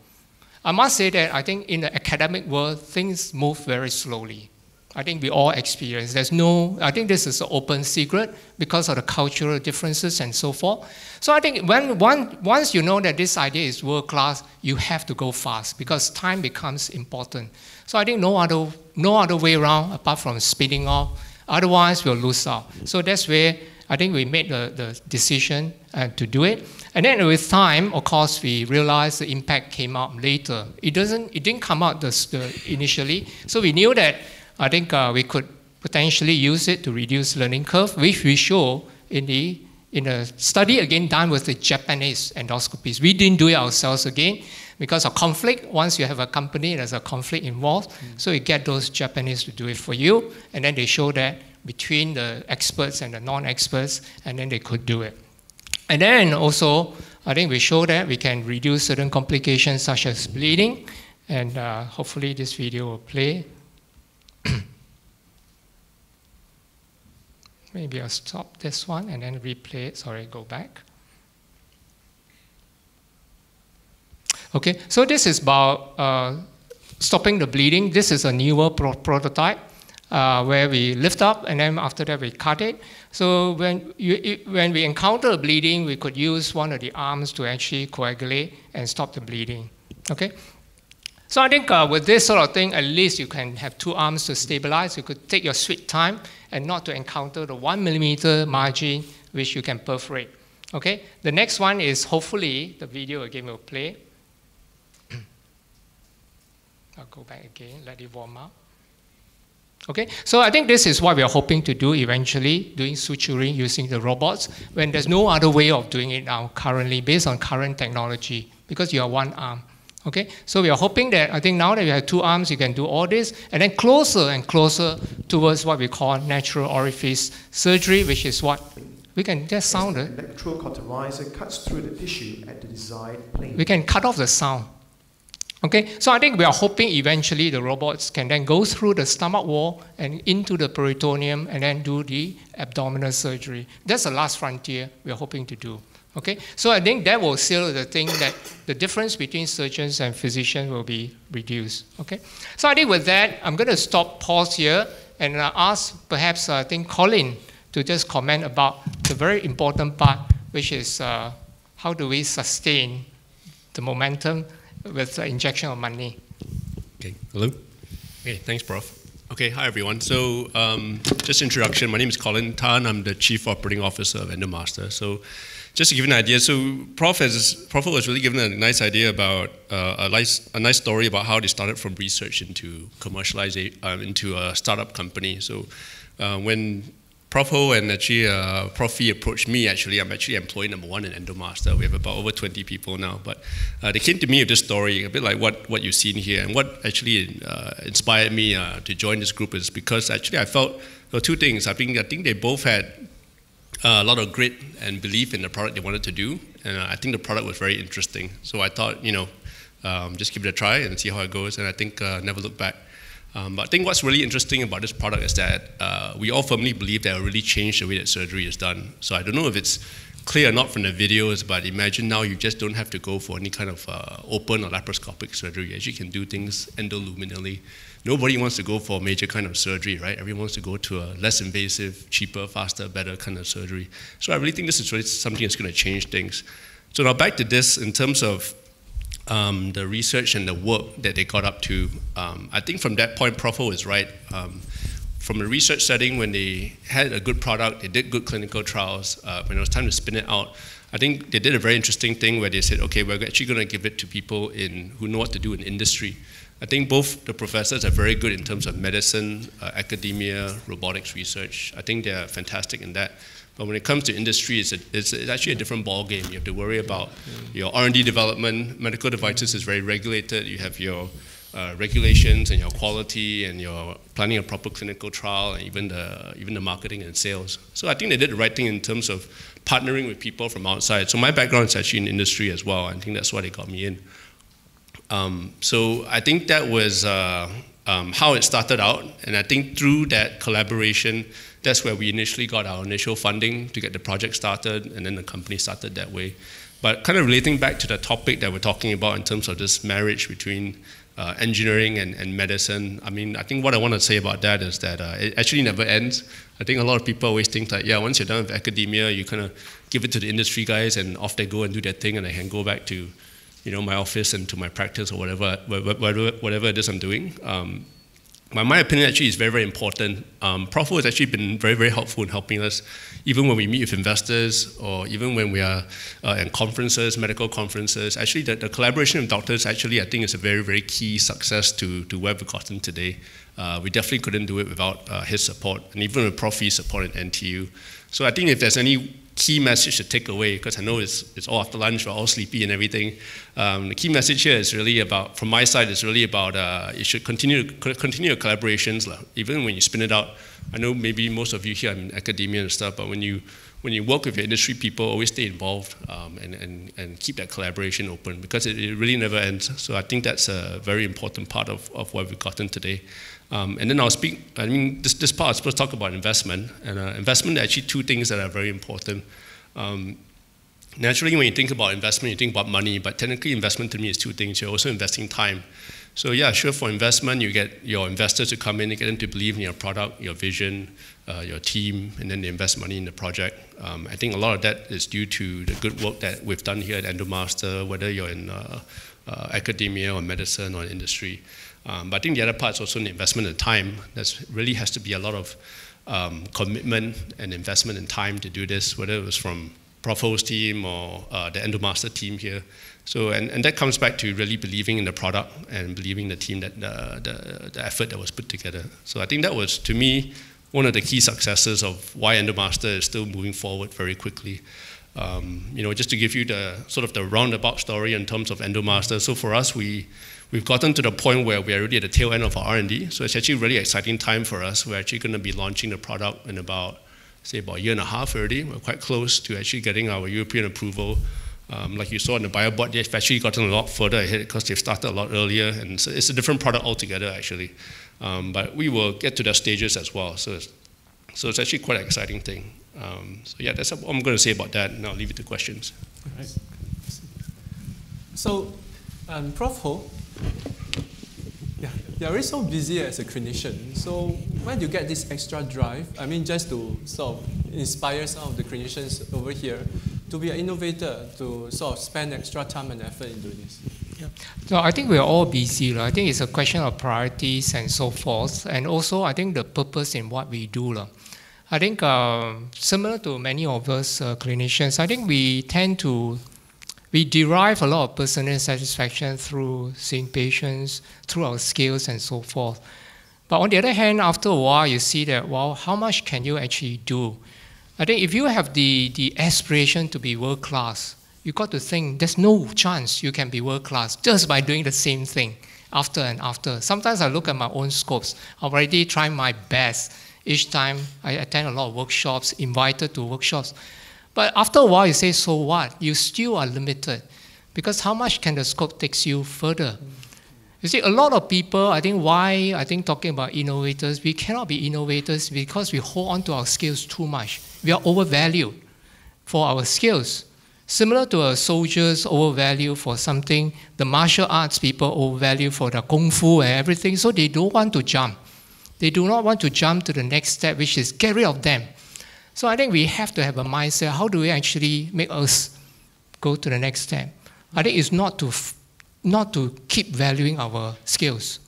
I must say that I think in the academic world, things move very slowly. I think we all experience. There's no, I think this is an open secret because of the cultural differences and so forth. So I think when one, once you know that this idea is world class, you have to go fast because time becomes important. So I think no other, no other way around apart from speeding off. Otherwise, we'll lose out. So that's where I think we made the, the decision uh, to do it. And then with time, of course, we realized the impact came out later. It doesn't, it didn't come out this, uh, initially. So we knew that I think uh, we could potentially use it to reduce learning curve, which we show in the in a study again done with the Japanese endoscopies. We didn't do it ourselves again because of conflict. Once you have a company, there's a conflict involved. Mm. So you get those Japanese to do it for you, and then they show that between the experts and the non-experts, and then they could do it. And then also, I think we show that we can reduce certain complications such as bleeding, and uh, hopefully this video will play. Maybe I'll stop this one and then replay it. Sorry, go back. Okay, so this is about uh, stopping the bleeding. This is a newer pro prototype uh, where we lift up and then after that we cut it. So when, you, it, when we encounter bleeding, we could use one of the arms to actually coagulate and stop the bleeding. Okay. So I think uh, with this sort of thing, at least you can have two arms to stabilize. You could take your sweet time and not to encounter the one millimeter margin which you can perforate. Okay. The next one is hopefully the video again will play. I'll go back again, let it warm up. Okay. So I think this is what we are hoping to do eventually, doing suturing using the robots when there's no other way of doing it now currently based on current technology because you are one arm. Okay, so we are hoping that, I think now that you have two arms, you can do all this, and then closer and closer towards what we call natural orifice surgery, which is what we can just sound it. Electrocauterizer cuts through the tissue at the desired plane. We can cut off the sound. Okay, so I think we are hoping eventually the robots can then go through the stomach wall and into the peritoneum and then do the abdominal surgery. That's the last frontier we are hoping to do. Okay, so I think that will seal the thing that the difference between surgeons and physicians will be reduced. Okay, so I think with that, I'm going to stop, pause here, and uh, ask perhaps uh, I think Colin to just comment about the very important part, which is uh, how do we sustain the momentum with the injection of money? Okay, hello. Okay, thanks, Professor Okay, hi everyone. So um, just introduction. My name is Colin Tan. I'm the Chief Operating Officer of EndoMaster. So. Just to give an idea, so Prof has, Prof was really given a nice idea about uh, a nice a nice story about how they started from research into commercialization um, into a startup company. So uh, when Prof Ho and actually uh, Prof Fee approached me, actually I'm actually employee number one in EndoMaster. We have about over twenty people now, but uh, they came to me with this story a bit like what what you've seen here, and what actually uh, inspired me uh, to join this group is because actually I felt there were two things. I think I think they both had. Uh, a lot of grit and belief in the product they wanted to do, and uh, I think the product was very interesting. So I thought, you know, um, just give it a try and see how it goes, and I think uh, never look back. Um, but I think what's really interesting about this product is that uh, we all firmly believe that it will really change the way that surgery is done. So I don't know if it's clear or not from the videos, but imagine now you just don't have to go for any kind of uh, open or laparoscopic surgery. You actually can do things endoluminally. Nobody wants to go for a major kind of surgery, right? Everyone wants to go to a less invasive, cheaper, faster, better kind of surgery. So I really think this is really something that's going to change things. So now back to this in terms of um, the research and the work that they got up to. Um, I think from that point, Professor is right. Um, from a research setting, when they had a good product, they did good clinical trials. Uh, when it was time to spin it out, I think they did a very interesting thing where they said, okay, we're actually going to give it to people in who know what to do in industry. I think both the professors are very good in terms of medicine, uh, academia, robotics research. I think they're fantastic in that. But when it comes to industry, it's, a, it's, it's actually a different ball game. You have to worry about your R and D development. Medical devices is very regulated. You have your uh, regulations and your quality and your planning a proper clinical trial and even the, even the marketing and sales. So I think they did the right thing in terms of partnering with people from outside. So my background is actually in industry as well. I think that's why they got me in. Um, so I think that was uh, um, how it started out, and I think through that collaboration, that's where we initially got our initial funding to get the project started, and then the company started that way. But kind of relating back to the topic that we're talking about in terms of this marriage between uh, engineering and, and medicine, I mean, I think what I want to say about that is that uh, it actually never ends. I think a lot of people always think that, yeah, once you're done with academia, you kind of give it to the industry guys and off they go and do their thing, and I can go back to, you know, my office and to my practice or whatever, whatever, whatever it is I'm doing. Um, My, my opinion actually is very, very important. Um, Profo has actually been very, very helpful in helping us, even when we meet with investors or even when we are uh, at conferences, medical conferences. Actually, the, the collaboration of doctors actually I think is a very, very key success to, to where we've gotten today. Uh, we definitely couldn't do it without uh, his support, and even with Prof's support at N T U. So I think if there's any key message to take away, because I know it's, it's all after lunch, we're all sleepy and everything. Um, the key message here is really about, from my side, is really about uh, you should continue continue your collaborations, even when you spin it out. I know maybe most of you here are in academia and stuff, but when you when you work with your industry people, always stay involved um, and, and, and keep that collaboration open, because it, it really never ends. So I think that's a very important part of, of what we've gotten today. Um, and then I'll speak, I mean, this, this part I was supposed to talk about investment. And uh, investment, actually two things that are very important. Um, naturally, when you think about investment, you think about money, but technically investment to me is two things. You're also investing time. So yeah, sure, for investment, you get your investors to come in, you get them to believe in your product, your vision, uh, your team, and then they invest money in the project. Um, I think a lot of that is due to the good work that we've done here at EndoMaster, whether you're in uh, uh, academia or medicine or industry. Um, but I think the other part is also an investment in time. That really has to be a lot of um, commitment and investment in time to do this, whether it was from Profo's team or uh, the EndoMaster team here. So, and, and that comes back to really believing in the product and believing in the team, that uh, the, the effort that was put together. So I think that was, to me, one of the key successes of why EndoMaster is still moving forward very quickly. Um, you know, just to give you the sort of the roundabout story in terms of EndoMaster. So for us, we We've gotten to the point where we are really at the tail end of our R and D, so it's actually a really exciting time for us. We're actually going to be launching the product in about, say, about a year and a half already. We're quite close to actually getting our European approval. Um, like you saw in the BioBot, they've actually gotten a lot further ahead because they've started a lot earlier, and so it's a different product altogether, actually. Um, but we will get to those stages as well, so it's, so it's actually quite an exciting thing. Um, so yeah, that's what I'm going to say about that, and I'll leave it to questions. All right. So, um, Professor Ho, yeah, you're already so busy as a clinician, so where do you get this extra drive? I mean, just to sort of inspire some of the clinicians over here to be an innovator, to sort of spend extra time and effort in doing this. Yeah. So I think we're all busy, right? I think it's a question of priorities and so forth, and also I think the purpose in what we do. Right? I think uh, similar to many of us uh, clinicians, I think we tend to We derive a lot of personal satisfaction through seeing patients, through our skills and so forth. But on the other hand, after a while, you see that, well, how much can you actually do? I think if you have the, the aspiration to be world-class, you've got to think there's no chance you can be world-class just by doing the same thing after and after. Sometimes I look at my own scopes. I'm already trying my best. Each time I attend a lot of workshops, invited to workshops. But after a while, you say, so what? You still are limited, because how much can the scope takes you further? You see, a lot of people, I think why, I think talking about innovators, we cannot be innovators because we hold on to our skills too much. We are overvalued for our skills. Similar to a soldier's overvalue for something, the martial arts people overvalue for the kung fu and everything, so they don't want to jump. They do not want to jump to the next step, which is get rid of them. So I think we have to have a mindset, how do we actually make us go to the next step? I think it's not to, not to keep valuing our skills,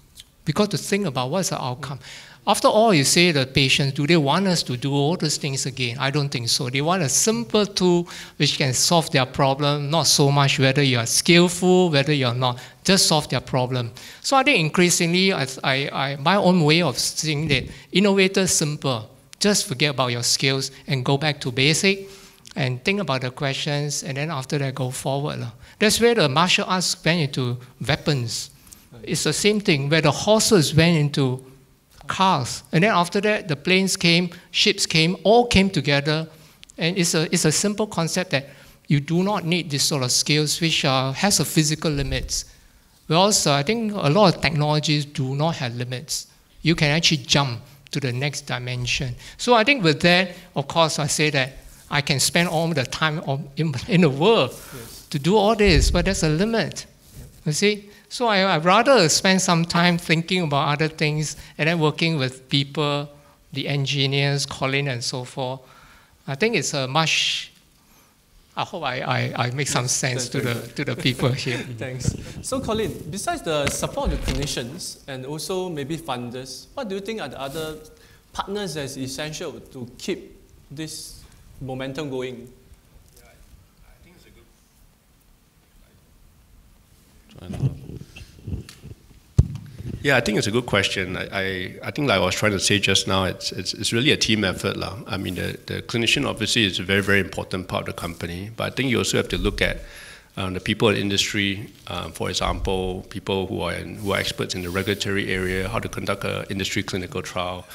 because to think about what's the outcome. After all, you say the patients, do they want us to do all those things again? I don't think so. They want a simple tool which can solve their problem, not so much whether you are skillful, whether you are not, just solve their problem. So I think increasingly, I, I, I, my own way of seeing that, innovators simple. Just forget about your skills and go back to basic and think about the questions, and then after that go forward. That's where the martial arts went into weapons. It's the same thing where the horses went into cars, and then after that the planes came, ships came, all came together, and it's a, it's a simple concept that you do not need this sort of skills which uh, has a physical limits. Whereas uh, I think a lot of technologies do not have limits. You can actually jump to the next dimension. So I think with that, of course, I say that I can spend all the time in the world. Yes. to do all this, but there's a limit, you see? So I, I'd rather spend some time thinking about other things and then working with people, the engineers, Colin and so forth. I think it's a much, I hope I, I, I make some sense to the, to the people here. Thanks. So Colin, besides the support of the clinicians and also maybe funders, what do you think are the other partners as essential to keep this momentum going? Yeah, I, I think it's a good. Yeah, I think it's a good question. I, I, I think, like I was trying to say just now, it's it's, it's really a team effort, lah. I mean, the, the clinician obviously is a very very important part of the company, but I think you also have to look at um, the people in the industry. Um, for example, people who are in, who are experts in the regulatory area, how to conduct an industry clinical trial.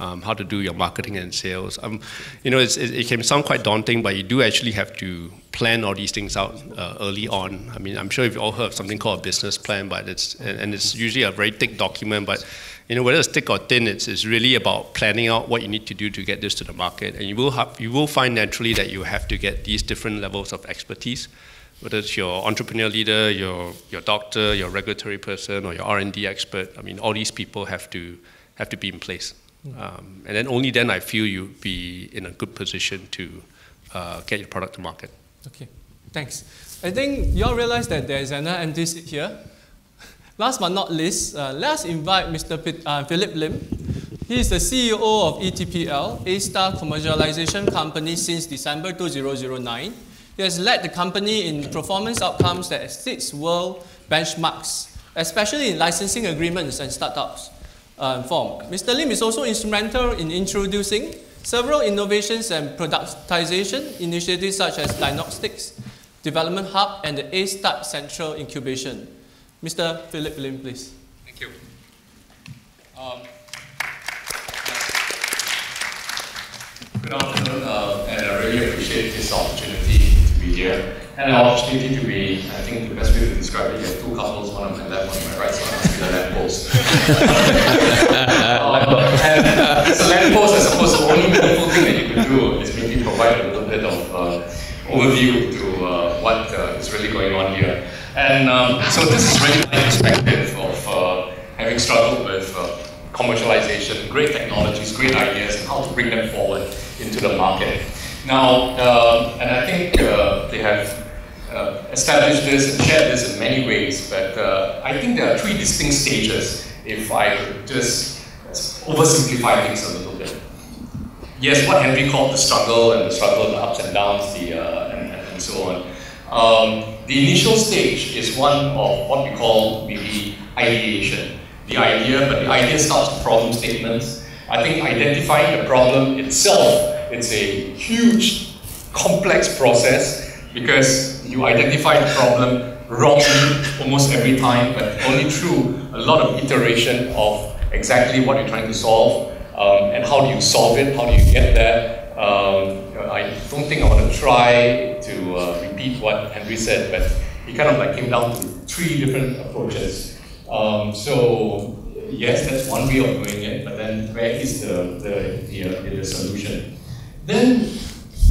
Um, how to do your marketing and sales. Um, you know, it's, it, it can sound quite daunting, but you do actually have to plan all these things out uh, early on. I mean, I'm sure you've all heard of something called a business plan, but it's, and, and it's usually a very thick document, but you know, whether it's thick or thin, it's, it's really about planning out what you need to do to get this to the market. And you will, have, you will find naturally that you have to get these different levels of expertise, whether it's your entrepreneur leader, your, your doctor, your regulatory person, or your R and D expert. I mean, all these people have to, have to be in place. Um, and then only then I feel you'd be in a good position to uh, get your product to market. Okay, thanks. I think you all realize that there's another empty seat here. Last but not least, uh, let's invite Mister P uh, Philip Lim. He is the C E O of E T P L, A*STAR commercialization company since December two thousand nine. He has led the company in performance outcomes that exceeds world benchmarks, especially in licensing agreements and startups. Uh, form. Mister Lim is also instrumental in introducing several innovations and productization initiatives such as Diagnostics Development Hub and the A*STAR Central Incubation. Mister Philip Lim, please. Thank you. Um, Good afternoon, uh, and I really appreciate this opportunity to be here. And an opportunity to be, I think the best way to describe it, you have two couples, one on my left, one on my right, so I must be the lamppost. um, and it's a lamppost, I suppose, the only beautiful thing that you could do is maybe provide a little bit of uh, overview to uh, what uh, is really going on here. And um, so this is really my perspective of uh, having struggled with uh, commercialization, great technologies, great ideas, and how to bring them forward into the market. Now, uh, and I think uh, they have Uh, established this and shared this in many ways, but uh, I think there are three distinct stages, if I could just oversimplify things a little bit. Yes, what Henry called the struggle, and the struggle, the ups and downs, the, uh, and, and so on. Um, the initial stage is one of what we call maybe ideation. The idea, but the idea starts with problem statements. I think identifying the problem itself, it's a huge, complex process, because you identify the problem wrongly almost every time, but only through a lot of iteration of exactly what you're trying to solve, um, and how do you solve it, how do you get there. Um, I don't think I want to try to uh, repeat what Henry said, but he kind of like came down to three different approaches. Um, so yes, that's one way of doing it, but then where is the, the, the, the solution? Then,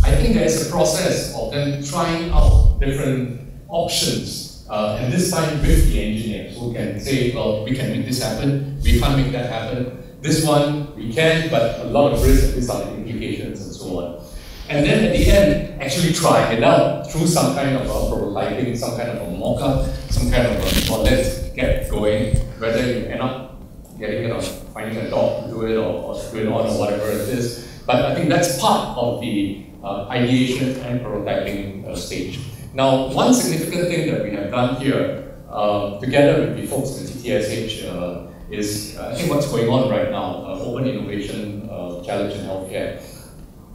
I think there's a process of them trying out different options, uh, and this time with the engineers who can say, well, we can make this happen, we can't make that happen. This one, we can, but a lot of risks, these are the implications and so on. And then at the end, actually trying it out through some kind of a prototyping, some kind of a mock-up, some kind of a, well, let's get going, whether you end up getting it or finding a dog to do it or, or screw it on or whatever it is. But I think that's part of the Uh, ideation and prototyping uh, stage. Now, one significant thing that we have done here, uh, together with the folks at T T S H, uh, is uh, I think what's going on right now, uh, Open Innovation uh, Challenge in Healthcare.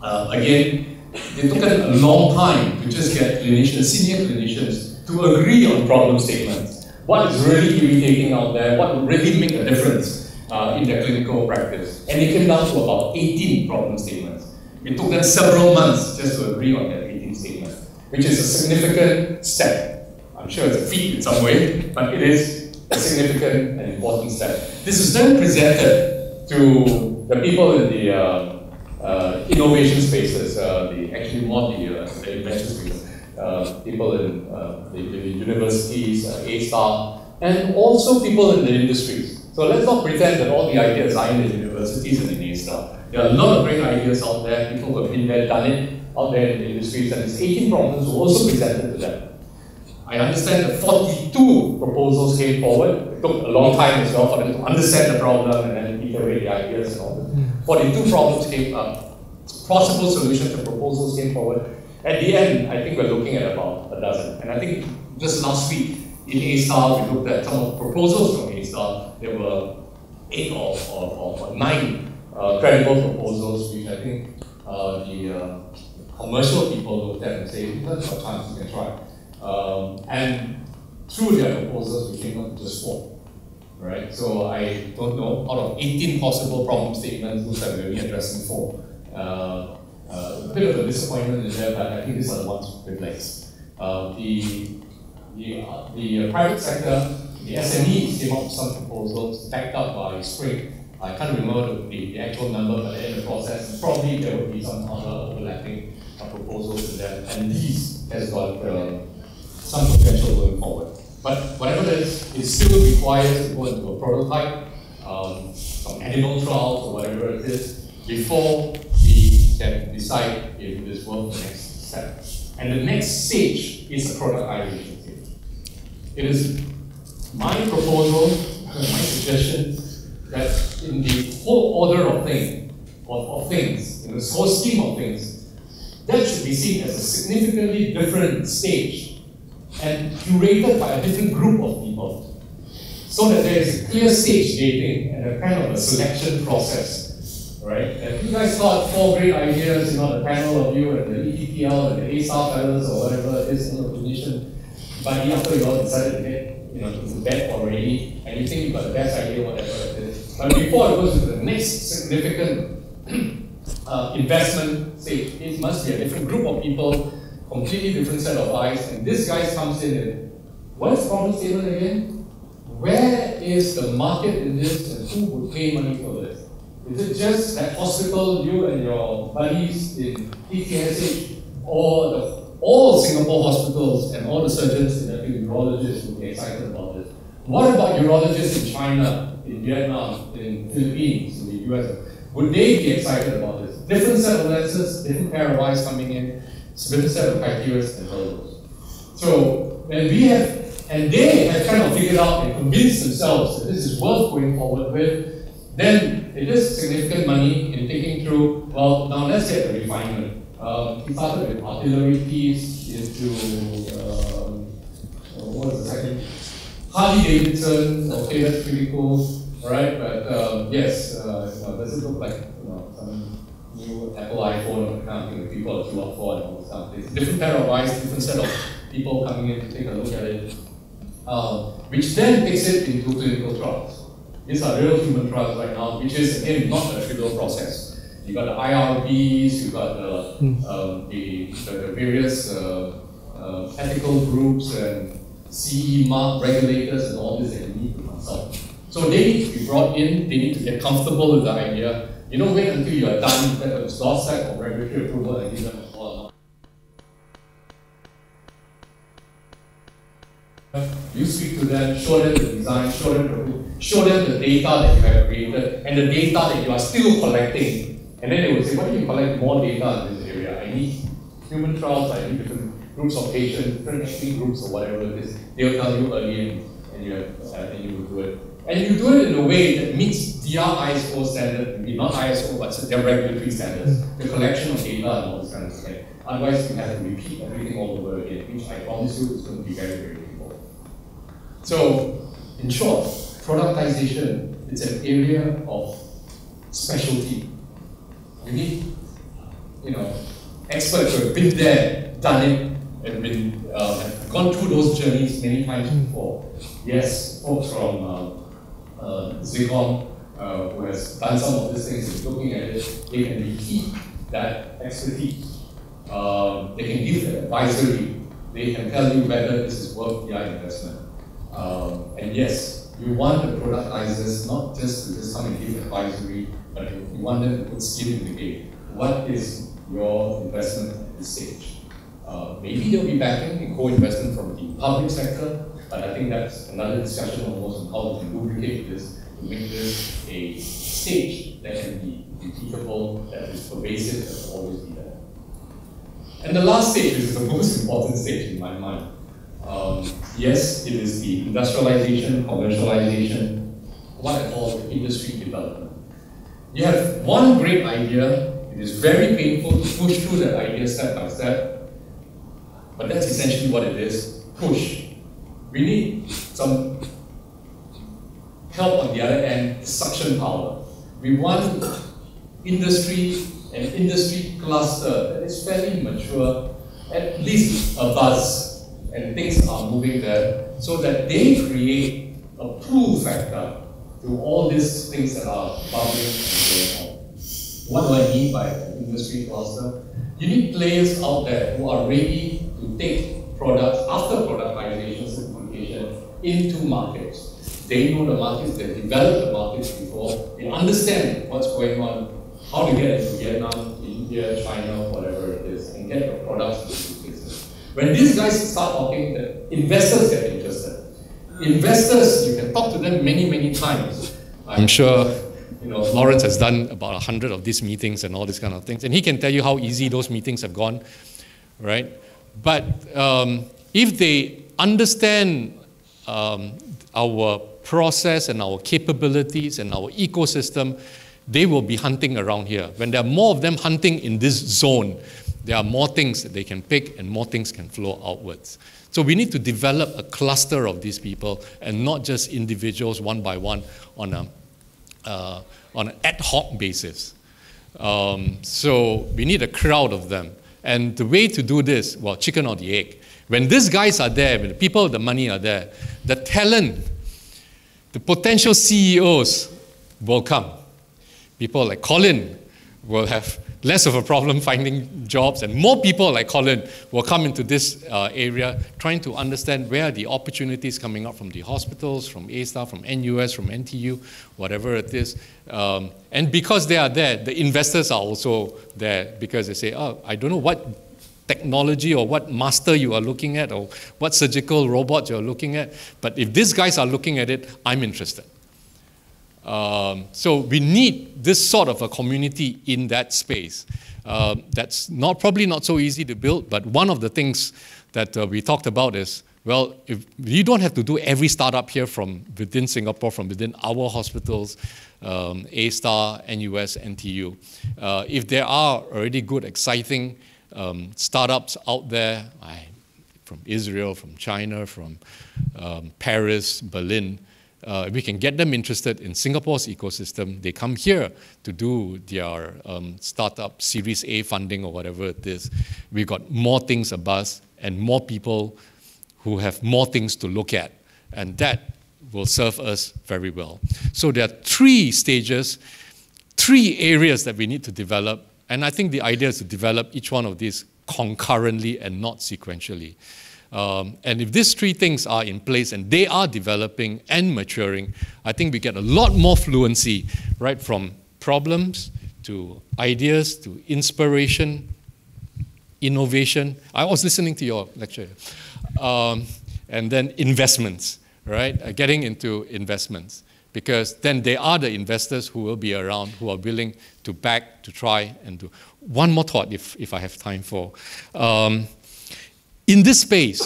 Uh, again, it took a long time to just get clinicians, senior clinicians, to agree on problem statements. What is really irritating out there, what would really make a difference uh, in their clinical practice. And it came down to about eighteen problem statements. It took them several months just to agree on that eighteen statement, which is a significant step. I'm sure it's a feat in some way, but it is a significant and important step. This is then presented to the people in the uh, uh, innovation spaces, uh, the, actually more the, uh, the investor spaces, uh, people in uh, the, the universities, uh, A star, and also people in the industries. So let's not pretend that all the ideas are in the universities and in A star. There are a lot of great ideas out there. People who have been there, done it, out there in the industries, and these eighteen problems were also presented to them. I understand that forty-two proposals came forward. It took a long time as well for them to understand the problem and then take away the ideas and all that. forty-two problems came up. Possible solutions and proposals came forward. At the end, I think we're looking at about a dozen. And I think just last week in A star, we looked at some of the proposals from A star. There were eight or, or, or nine uh, credible proposals, which I think uh, the uh, commercial people looked at and said, in terms of chance, you can try. Um, and through their proposals, we came up with just four, right? So I don't know, out of eighteen possible problem statements, looks like we're only addressing four. Uh, uh, a bit of a disappointment in there, but I think these are the ones with legs. Uh, the the, uh, the private sector, the S M Es came up with some proposals backed up by Spring. I can't remember the, the actual number, but in the process, probably there would be some other overlapping uh, proposals in there, and these has got uh, some potential going forward. But whatever that is, it still requires to go into a prototype, um, some animal trials or whatever it is, before we can decide if it is worth the next step. And the next stage is a productization stage. It is my proposal, my suggestion, that in the whole order of, thing, of, of things, in this whole scheme of things, that should be seen as a significantly different stage and curated by a different group of people, so that there is a clear stage dating and a kind of a selection process, right? And you guys thought four great ideas, you know, the panel of you and the E T P L and the A star fellows or whatever it is in the position, but after you all decided to get, you know, to bed already, and you think you've got the best idea, whatever it is. But before it goes to the next significant uh, investment stage, it must be a different group of people, completely different set of eyes, and this guy comes in and, what is the problem statement again? Where is the market in this and who would pay money for this? Is it just that hospital, you and your buddies in T T S H, or the, all Singapore hospitals and all the surgeons and every urologists would be excited about this? What about urologists in China, in Vietnam, in Philippines, in the U S? Would they be excited about this? Different set of lenses, different pair of eyes coming in, different set of criteria and all those. So when we have, and they have kind of figured out and convinced themselves that this is worth going forward with, then it is significant money in taking through, well, now let's say the refinement. Um, he started with artillery piece into, um, what was the second? Harley Davidson, okay, that's pretty cool, right? But um, yes, uh, you know, does it look like, you know, some new Apple iPhone kind of thing that people are too up for and all this stuff. There's a different pair of eyes, different set of people coming in to take a look at it, uh, which then takes it into clinical trials. These are real human trials right now, which is again not a trivial process. You've got the I R Bs, you've got the, mm. um, the, the various uh, uh, ethical groups and C E mark regulators and all this that you need to consult. So they need to be brought in, they need to get comfortable with the idea. You don't wait until you are done with the exhaust side of regulatory approval and give them a call. You speak to them, show them the design, show them the, show them the data that you have created and the data that you are still collecting. And then they will say, why do you collect more data in this area? I need human trials, I need different groups of patients, different acting groups or whatever it is. They will tell you early and, and, you, have, and you will do it. And you do it in a way that meets their I S O standard, maybe not I S O, but their regulatory standards, the collection of data and all this kind of thing. Otherwise, you have to repeat everything all over again, which I promise you is going to be very, very difficult. So, in short, productization is an area of specialty. You need, you know, experts who have been there, done it, and been uh, have gone through those journeys many times before. Yes, folks from uh, Uh, Zicom, uh, who has done some of these things, is looking at it, they can repeat that expertise. Uh, they can give an advisory. They can tell you whether this is worth your investment. Um, and yes, you want the productizers not just to just come and give advisory, but you want them to put skin in the game. What is your investment at this stage? Uh, maybe there'll be backing and co-investment from the public sector, but I think that's another discussion almost on how to lubricate this to make this a stage that can be repeatable, that is pervasive, that will always be there. And the last stage, which is the most important stage in my mind. Um, yes, it is the industrialization, commercialization, what I call the industry development. You have one great idea, it is very painful to push through that idea step by step, but that's essentially what it is, push. We need some help on the other end, suction power. We want industry, an industry cluster that is fairly mature, at least a buzz, and things are moving there, so that they create a pull factor to all these things that are bubbling and going on. What do I mean by an industry cluster? You need players out there who are ready to take products after productization, simplification, into markets. They know the markets, they've developed the markets before, they understand what's going on, how to get into Vietnam, India, China, whatever it is, and get your products to these places. When these guys start talking, the investors get interested. Investors, you can talk to them many, many times. I'm sure you know, Lawrence has done about a hundred of these meetings and all these kind of things, and he can tell you how easy those meetings have gone, right? But um, if they understand um, our process and our capabilities and our ecosystem, they will be hunting around here. When there are more of them hunting in this zone, there are more things that they can pick and more things can flow outwards. So we need to develop a cluster of these people and not just individuals one by one on a Uh, on an ad hoc basis. Um, so we need a crowd of them. And the way to do this, well, chicken or the egg. When these guys are there, when the people, the money are there, the talent, the potential C E Os will come. People like Colin will have less of a problem finding jobs, and more people like Colin will come into this uh, area trying to understand where are the opportunities coming up from the hospitals, from A star, from N U S, from N T U, whatever it is. Um, and because they are there, the investors are also there because they say, oh, I don't know what technology or what master you are looking at or what surgical robot you're looking at, but if these guys are looking at it, I'm interested. Um, so we need this sort of a community in that space. Uh, that's not probably not so easy to build, but one of the things that uh, we talked about is, well, if you don't have to do every startup here from within Singapore, from within our hospitals, um, A star, N U S, N T U. Uh, if there are already good, exciting um, startups out there, I, from Israel, from China, from um, Paris, Berlin, Uh, we can get them interested in Singapore's ecosystem. They come here to do their um, startup Series A funding or whatever it is. We've got more things abuzz and more people who have more things to look at. And that will serve us very well. So there are three stages, three areas that we need to develop. And I think the idea is to develop each one of these concurrently and not sequentially. Um, and if these three things are in place and they are developing and maturing, I think we get a lot more fluency, right, from problems to ideas to inspiration, innovation. I was listening to your lecture. Um, and then investments, right, uh, getting into investments. Because then they are the investors who will be around, who are willing to back, to try, and do. One more thought, if, if I have time for. Um, In this space,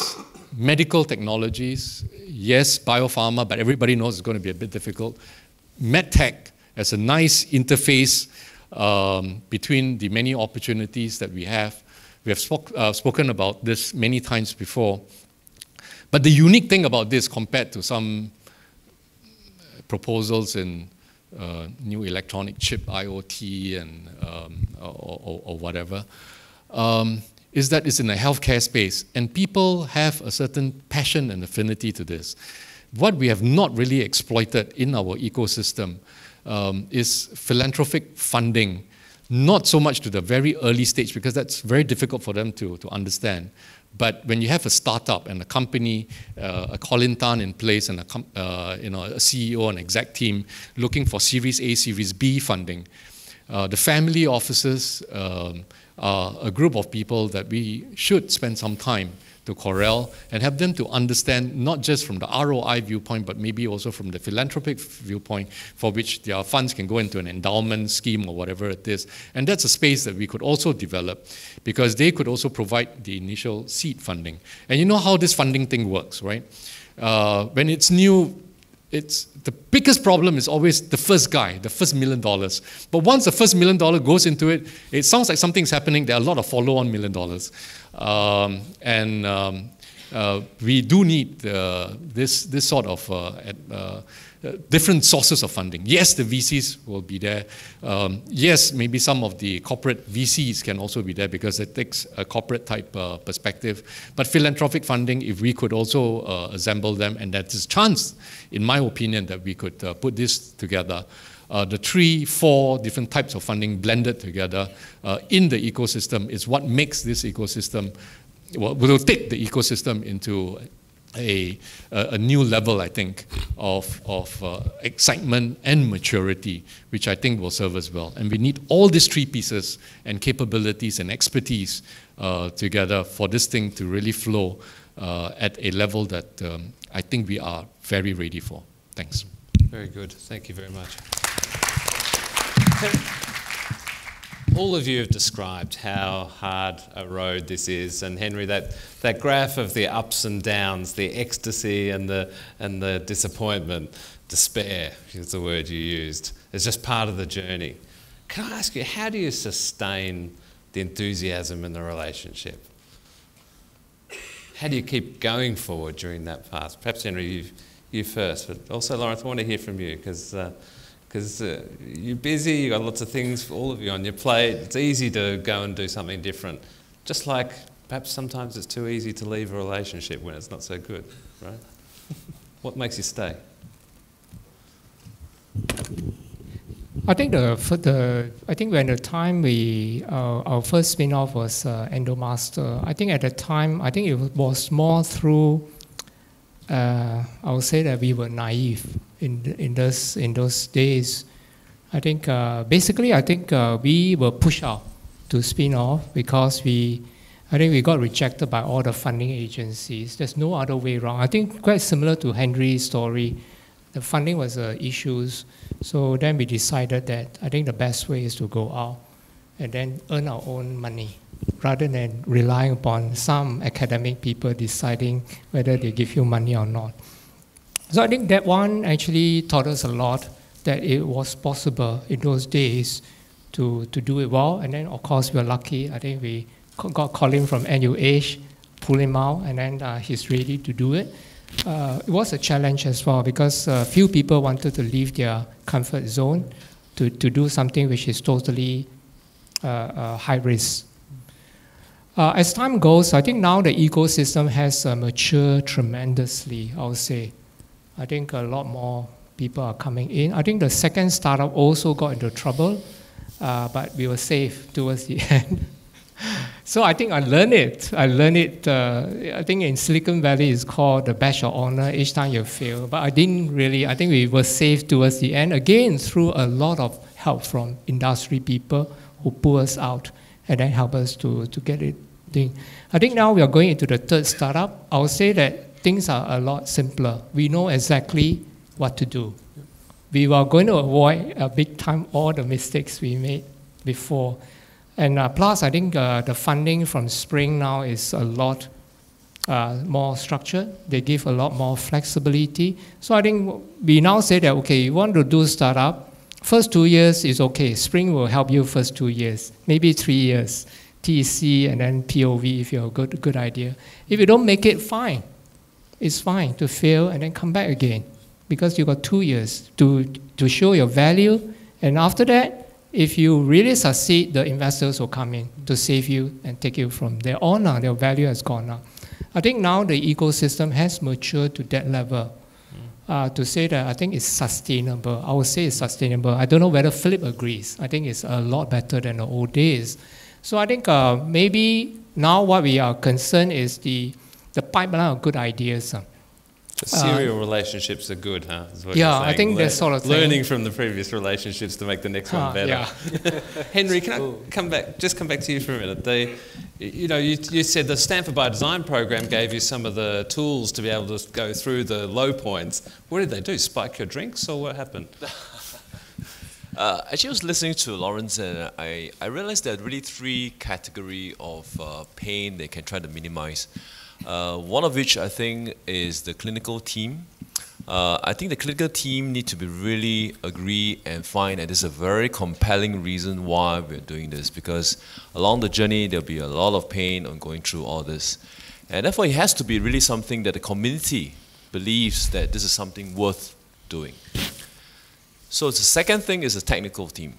medical technologies, yes, biopharma, but everybody knows it's going to be a bit difficult. MedTech as a nice interface um, between the many opportunities that we have. We have spoke, uh, spoken about this many times before. But the unique thing about this compared to some proposals in uh, new electronic chip, I O T, and, um, or, or, or whatever, um, is that it's in the healthcare space, and people have a certain passion and affinity to this. What we have not really exploited in our ecosystem um, is philanthropic funding, not so much to the very early stage, because that's very difficult for them to, to understand. But when you have a startup and a company, uh, a Colin Tan in place, and a, uh, you know, a C E O and exec team looking for Series A, Series B funding, Uh, the family offices um, are a group of people that we should spend some time to corral and have them to understand, not just from the R O I viewpoint, but maybe also from the philanthropic viewpoint, for which their funds can go into an endowment scheme or whatever it is. And that's a space that we could also develop, because they could also provide the initial seed funding. And you know how this funding thing works, right? Uh, when it's new, it's the biggest problem is always the first guy, the first million dollars. But once the first million dollar goes into it, it sounds like something's happening. There are a lot of follow-on million dollars. Um, and um, uh, we do need uh, this, this sort of uh, uh, different sources of funding. Yes, the V Cs will be there. Um, yes, maybe some of the corporate V Cs can also be there, because it takes a corporate type uh, perspective. But philanthropic funding, if we could also uh, assemble them, and that's a chance, in my opinion, that we could uh, put this together. Uh, the three, four different types of funding blended together uh, in the ecosystem is what makes this ecosystem, well, will take the ecosystem into A, a new level, I think, of, of uh, excitement and maturity, which I think will serve us well. And we need all these three pieces and capabilities and expertise uh, together for this thing to really flow uh, at a level that um, I think we are very ready for. Thanks. Very good. Thank you very much. All of you have described how hard a road this is, and Henry, that, that graph of the ups and downs, the ecstasy and the, and the disappointment, despair is the word you used, is just part of the journey. Can I ask you, how do you sustain the enthusiasm in the relationship? How do you keep going forward during that path? Perhaps Henry, you, you first, but also Lawrence, I want to hear from you, because uh, because uh, you're busy, you've got lots of things, for all of you, on your plate. It's easy to go and do something different. Just like perhaps sometimes it's too easy to leave a relationship when it's not so good, right? What makes you stay? I think, the, the, I think when the time we, uh, our first spin-off was uh, EndoMaster, I think at the time, I think it was more through, uh, I would say that we were naive. In, in, this, in those days, I think uh, basically I think uh, we were pushed out to spin off because we, I think we got rejected by all the funding agencies. There's no other way around. I think quite similar to Henry's story, the funding was uh, issues. So then we decided that I think the best way is to go out and then earn our own money, rather than relying upon some academic people deciding whether they give you money or not. So I think that one actually taught us a lot, that it was possible in those days to, to do it well. And then, of course, we were lucky. I think we got Colin from N U H, pulled him out, and then uh, he's ready to do it. Uh, it was a challenge as well, because uh, few people wanted to leave their comfort zone to, to do something which is totally uh, uh, high risk. Uh, as time goes, I think now the ecosystem has uh, matured tremendously, I would say. I think a lot more people are coming in. I think the second startup also got into trouble, uh, but we were safe towards the end. So I think I learned it. I learned it. Uh, I think in Silicon Valley it's called the badge of honor, each time you fail. But I didn't really, I think we were safe towards the end, again through a lot of help from industry people who pull us out and then help us to, to get it. I think now we are going into the third startup. I would say that things are a lot simpler. We know exactly what to do. We were going to avoid uh, big time all the mistakes we made before. And uh, plus, I think uh, the funding from Spring now is a lot uh, more structured. They give a lot more flexibility. So I think we now say that, okay, you want to do startup, first two years is okay. Spring will help you first two years, maybe three years. T E C and then P O V if you have a good, good idea. If you don't make it, fine. It's fine to fail and then come back again, because you got two years to, to show your value. And after that, if you really succeed, the investors will come in to save you and take you from there on. Now their value has gone up. I think now the ecosystem has matured to that level uh, to say that I think it's sustainable. I would say it's sustainable. I don't know whether Philip agrees. I think it's a lot better than the old days. So I think uh, maybe now what we are concerned is the the pipeline of good ideas. The serial uh, relationships are good, huh? Yeah, I think Le that's sort of thing. Learning from the previous relationships to make the next uh, one better. Yeah. Henry, can I come back, just come back to you for a minute? The, you know, you, you said the Stanford Biodesign Program gave you some of the tools to be able to go through the low points. What did they do, spike your drinks or what happened? Uh, actually, I was listening to Lawrence and I, I realized there are really three categories of uh, pain they can try to minimize. Uh, one of which I think is the clinical team. Uh, I think the clinical team need to be really agree and find that there's a very compelling reason why we're doing this, because along the journey there'll be a lot of pain on going through all this. And therefore it has to be really something that the community believes that this is something worth doing. So the second thing is the technical team.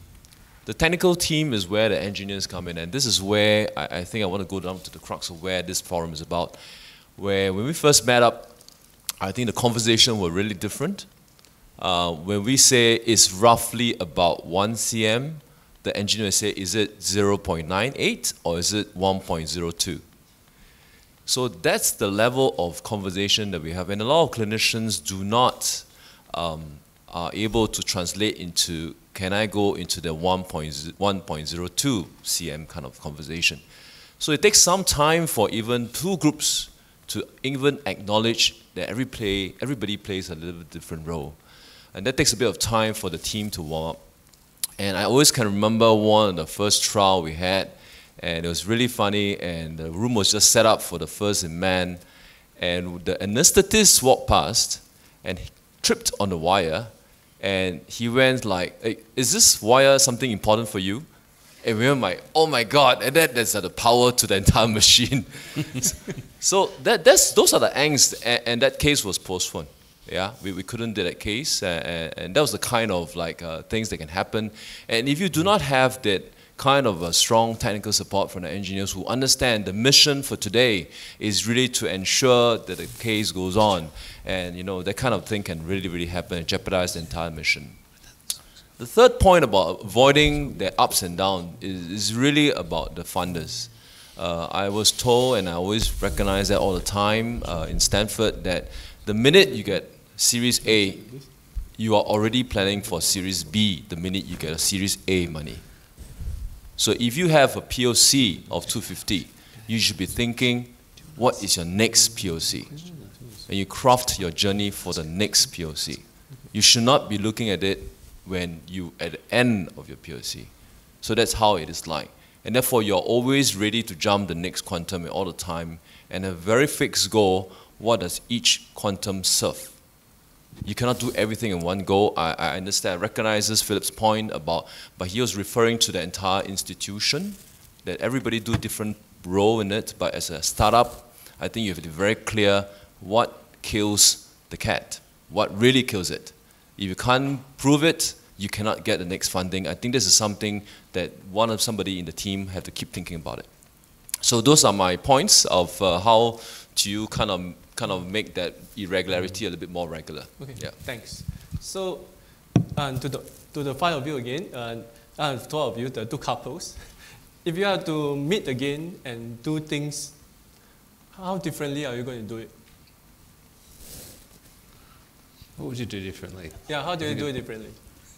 The technical team is where the engineers come in, and this is where I, I think I want to go down to the crux of where this forum is about. Where when we first met up, I think the conversation were really different. Uh, when we say it's roughly about one centimeter, the engineer say, is it zero point nine eight or is it one point zero two? So that's the level of conversation that we have, and a lot of clinicians do not um, are able to translate into, can I go into the one point zero two centimeter kind of conversation? So it takes some time for even two groups to even acknowledge that every play, everybody plays a little bit different role. And that takes a bit of time for the team to warm up. And I always can remember one of the first trial we had, and it was really funny, and the room was just set up for the first in man, and the anesthetist walked past and he tripped on the wire. And he went like, hey, is this wire something important for you? And we were like, oh my God, and that, that's uh, the power to the entire machine. So that, that's, those are the angst, and, and that case was postponed. Yeah, we, we couldn't do that case, and, and that was the kind of like uh, things that can happen. And if you do not have that kind of a strong technical support from the engineers who understand the mission for today is really to ensure that the case goes on, and you know that kind of thing can really really happen and jeopardize the entire mission. The third point about avoiding the ups and downs is, is really about the funders. Uh, I was told, and I always recognize that all the time uh, in Stanford, that the minute you get Series A, you are already planning for Series B the minute you get a Series A money. So if you have a P O C of two fifty, you should be thinking, what is your next P O C? And you craft your journey for the next P O C. You should not be looking at it when you at the end of your P O C. So that's how it is like. And therefore, you're always ready to jump the next quantum all the time, and a very fixed goal, what does each quantum serve? You cannot do everything in one go. I, I understand, I recognize this Philip's point about, but he was referring to the entire institution, that everybody do different role in it, but as a startup, I think you have to be very clear what kills the cat, what really kills it. If you can't prove it, you cannot get the next funding. I think this is something that one of somebody in the team have to keep thinking about it. So those are my points of uh, how do you kind of kind of make that irregularity a little bit more regular. Okay, yeah. Thanks. So um, to, the, to the five of you again, uh, uh, to all of you, the two couples, if you are to meet again and do things, how differently are you going to do it? What would you do differently? Yeah, how do you do it differently?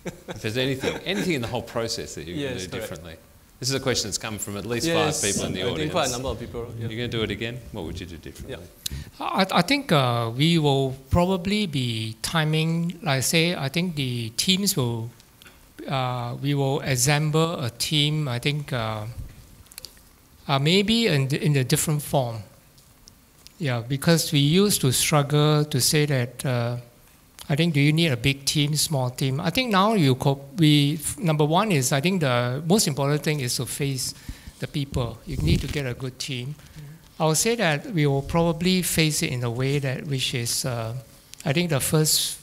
If there's anything, anything in the whole process that you yes, can do correct. differently. This is a question that's come from at least yes, five people in the I audience. Think quite a number of people. Yeah. You're going to do it again? What would you do differently? Yeah. I, I think uh, we will probably be timing, like I say, I think the teams will, uh, we will assemble a team, I think, uh, uh, maybe in, the, in a different form. Yeah, because we used to struggle to say that, uh, I think, do you need a big team, small team? I think now you cope, we, number one is, I think the most important thing is to face the people. You need to get a good team. Mm-hmm. I would say that we will probably face it in a way that, which is, uh, I think the first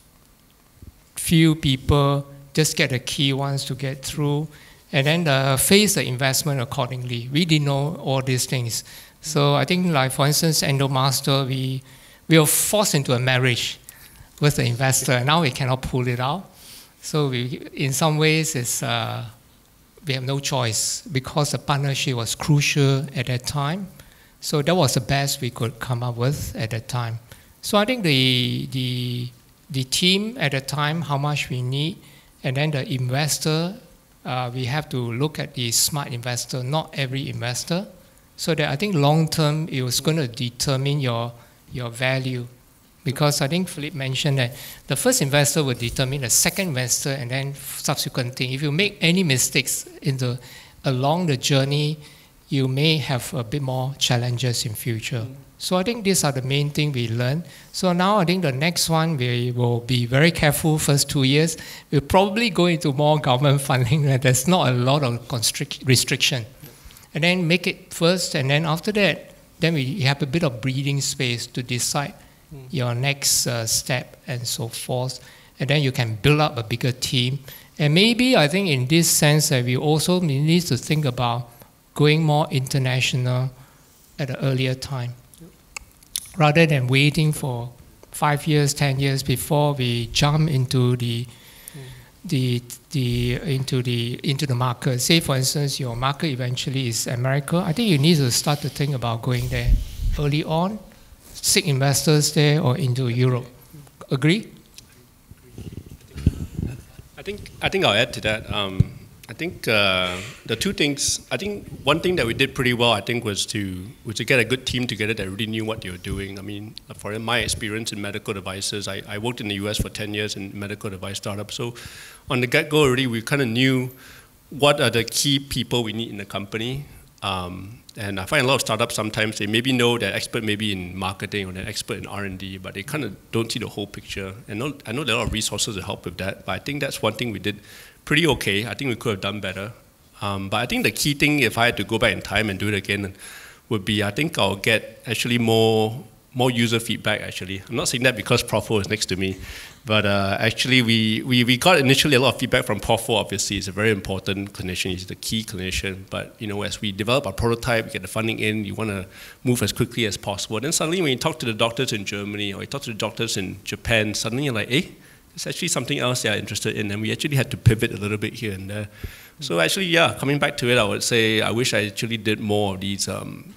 few people just get the key ones to get through, and then uh, face the investment accordingly. We didn't know all these things. So I think, like for instance, EndoMaster, we, we were forced into a marriage with the investor, and now we cannot pull it out. So we, in some ways, it's, uh, we have no choice because the partnership was crucial at that time. So that was the best we could come up with at that time. So I think the, the, the team at the time, how much we need, and then the investor, uh, we have to look at the smart investor, not every investor. So that I think long term, it was going to determine your, your value. Because I think Philip mentioned that the first investor will determine the second investor and then subsequent thing. If you make any mistakes in the, along the journey, you may have a bit more challenges in future. Mm. So I think these are the main thing we learn. So now I think the next one, we will be very careful first two years. We'll probably go into more government funding. There's not a lot of constrict, restriction. And then make it first, and then after that, then we have a bit of breathing space to decide mm. your next uh, step and so forth. And then you can build up a bigger team. And maybe I think in this sense that we also need to think about going more international at an earlier time, rather than waiting for five years, ten years before we jump into the, mm. the, the into the into the market. Say, for instance, your market eventually is America. I think you need to start to think about going there early on, seek investors there or into Europe. Agree? I think I think I'll add to that. Um, I think uh, the two things, I think one thing that we did pretty well, I think, was to was to get a good team together that really knew what they were doing. I mean, for my experience in medical devices, I, I worked in the U S for ten years in medical device startups. So on the get-go already, we kind of knew what are the key people we need in the company. Um, and I find a lot of startups sometimes, they maybe know they're expert maybe in marketing or they're expert in R and D, but they kind of don't see the whole picture. And no, I know there are a lot of resources to help with that, but I think that's one thing we did pretty okay. I think we could have done better. Um, but I think the key thing, if I had to go back in time and do it again, would be I think I'll get actually more more user feedback, actually. I'm not saying that because Profo is next to me, but uh, actually we, we, we got initially a lot of feedback from Profo, obviously. He's a very important clinician. He's the key clinician. But you know, as we develop our prototype, get the funding in, you want to move as quickly as possible. Then suddenly when you talk to the doctors in Germany or you talk to the doctors in Japan, suddenly you're like, eh? It's actually something else they are interested in, and we actually had to pivot a little bit here and there. So actually, yeah, coming back to it, I would say I wish I actually did more of these, um,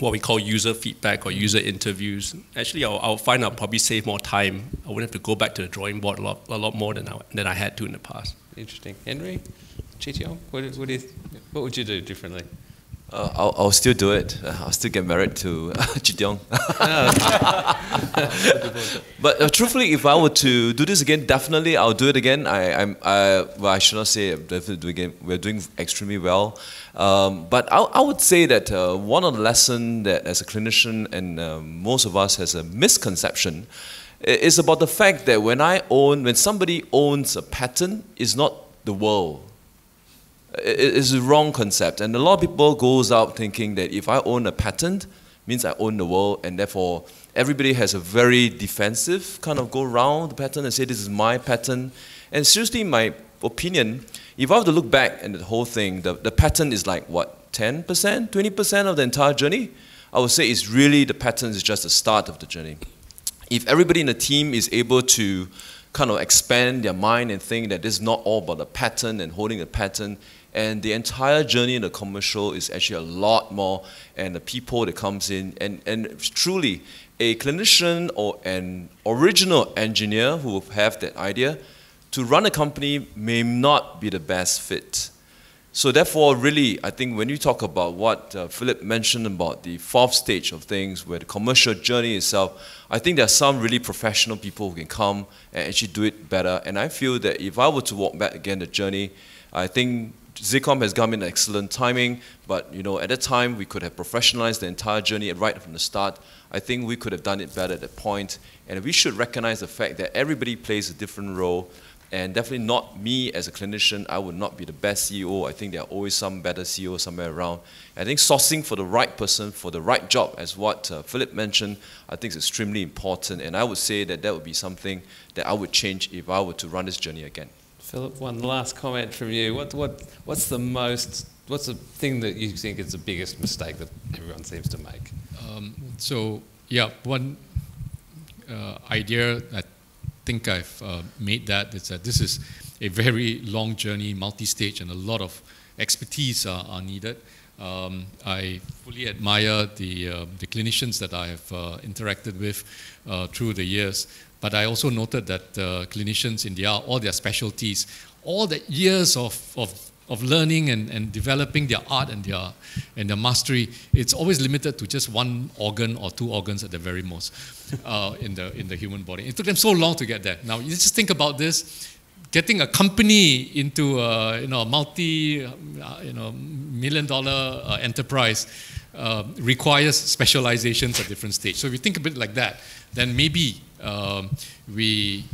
what we call user feedback or user interviews. Actually, I'll, I'll find I'll probably save more time. I wouldn't have to go back to the drawing board a lot, a lot more than I, than I had to in the past. Interesting. Henry, Chitio, what, what, is, what would you do differently? Uh, I'll, I'll still do it. Uh, I'll still get married to uh, Chitio. But uh, truthfully, if I were to do this again, definitely I'll do it again. I, I'm, I, well, I should not say I'm definitely doing it. We're doing extremely well. Um, but I, I would say that uh, one of the lessons that as a clinician and uh, most of us has a misconception is about the fact that when I own, when somebody owns a patent, it's not the world. It's a wrong concept, and a lot of people goes out thinking that if I own a patent, means I own the world, and therefore everybody has a very defensive kind of go round the patent and say this is my patent. And seriously, in my opinion, if I were to look back at the whole thing, the, the patent is like what, ten percent, twenty percent of the entire journey? I would say it's really the patent is just the start of the journey. If everybody in the team is able to kind of expand their mind and think that this is not all about the patent and holding the patent, and the entire journey in the commercial is actually a lot more, and the people that comes in, and, and truly, a clinician or an original engineer who will have that idea to run a company may not be the best fit. So therefore, really, I think when you talk about what uh, Philip mentioned about the fourth stage of things, where the commercial journey itself, I think there are some really professional people who can come and actually do it better. And I feel that if I were to walk back again the journey, I think Zicom has come in excellent timing, but you know, at that time we could have professionalized the entire journey right from the start. I think we could have done it better at that point, and we should recognize the fact that everybody plays a different role, and definitely not me as a clinician. I would not be the best C E O. I think there are always some better C E O somewhere around. I think sourcing for the right person for the right job, as what uh, Philip mentioned, I think is extremely important, and I would say that that would be something that I would change if I were to run this journey again. Philip, one last comment from you. What, what, what's the most, what's the thing that you think is the biggest mistake that everyone seems to make? Um, so, yeah, one uh, idea I think I've uh, made that is that this is a very long journey, multi-stage, and a lot of expertise are, are needed. Um, I fully admire the, uh, the clinicians that I have uh, interacted with uh, through the years, but I also noted that uh, clinicians in their, all their specialties, all the years of, of, of learning and, and developing their art and their, and their mastery, it's always limited to just one organ or two organs at the very most uh, in, the, in the human body. It took them so long to get there. Now, you just think about this. Getting a company into a you know, multi you know, million dollar uh, enterprise uh, requires specializations at different stages. So if you think a bit like that, then maybe um, we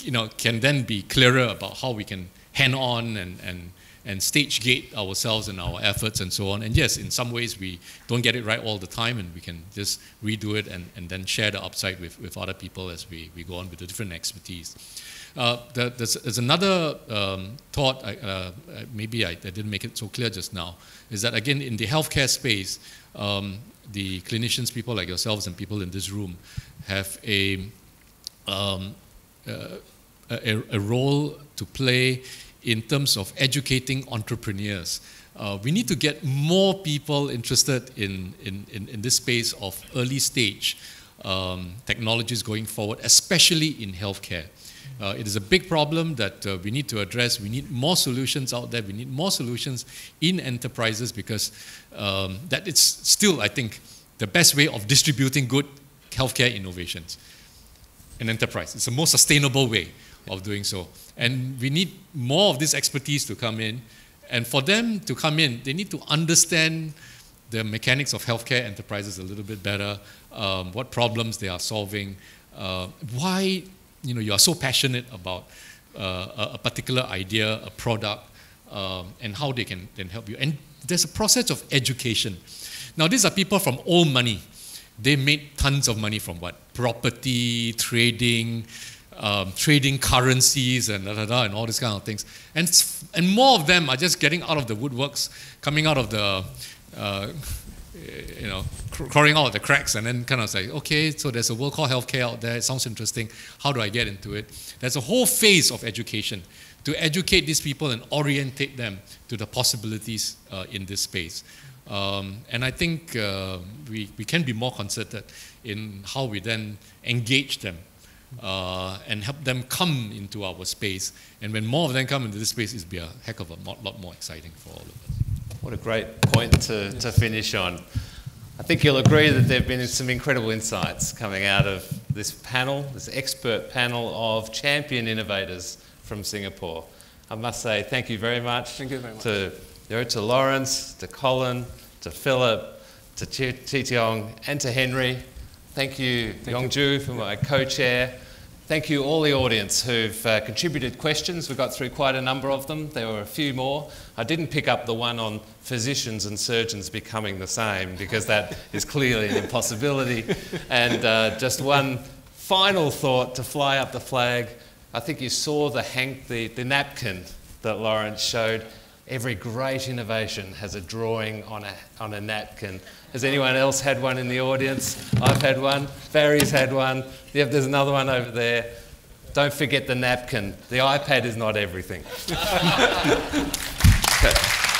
you know, can then be clearer about how we can hand on and, and, and stage gate ourselves and our efforts and so on. And yes, in some ways we don't get it right all the time and we can just redo it and, and then share the upside with, with other people as we, we go on with the different expertise. Uh, there's, there's another um, thought, I, uh, maybe I, I didn't make it so clear just now, is that again in the healthcare space, um, the clinicians, people like yourselves and people in this room, have a, um, uh, a, a role to play in terms of educating entrepreneurs. Uh, we need to get more people interested in, in, in, in this space of early stage um, technologies going forward, especially in healthcare. Uh, it is a big problem that uh, we need to address. We need more solutions out there. We need more solutions in enterprises because um, that it's still, I think, the best way of distributing good healthcare innovations. An enterprise. It's the most sustainable way of doing so. And we need more of this expertise to come in. And for them to come in, they need to understand the mechanics of healthcare enterprises a little bit better, um, what problems they are solving, uh, why... You know, you are so passionate about uh, a particular idea, a product, um, and how they can then help you. And there's a process of education. Now, these are people from old money. They made tons of money from what? Property, trading, um, trading currencies, and, da, da, da, and all these kind of things. And, and more of them are just getting out of the woodworks, coming out of the... Uh, you know, crawling out of the cracks and then kind of like, okay, so there's a world called healthcare out there, it sounds interesting, how do I get into it? There's a whole phase of education to educate these people and orientate them to the possibilities uh, in this space. Um, and I think uh, we, we can be more concerted in how we then engage them uh, and help them come into our space. And when more of them come into this space, it'll be a heck of a lot more exciting for all of us. What a great point to, to finish on. I think you'll agree that there have been some incredible insights coming out of this panel, this expert panel of champion innovators from Singapore. I must say thank you very much, thank you very much. To, you know, to Lawrence, to Colin, to Philip, to Chee Tiong, and to Henry. Thank you, Yongju, for my co-chair. Thank you all the audience who've uh, contributed questions. We got through quite a number of them. There were a few more. I didn't pick up the one on physicians and surgeons becoming the same because that is clearly an impossibility. And uh, just one final thought to fly up the flag. I think you saw the, hank, the, the napkin that Lawrence showed. Every great innovation has a drawing on a, on a napkin. Has anyone else had one in the audience? I've had one. Barry's had one. Yep, there's another one over there. Don't forget the napkin. The iPad is not everything. Okay.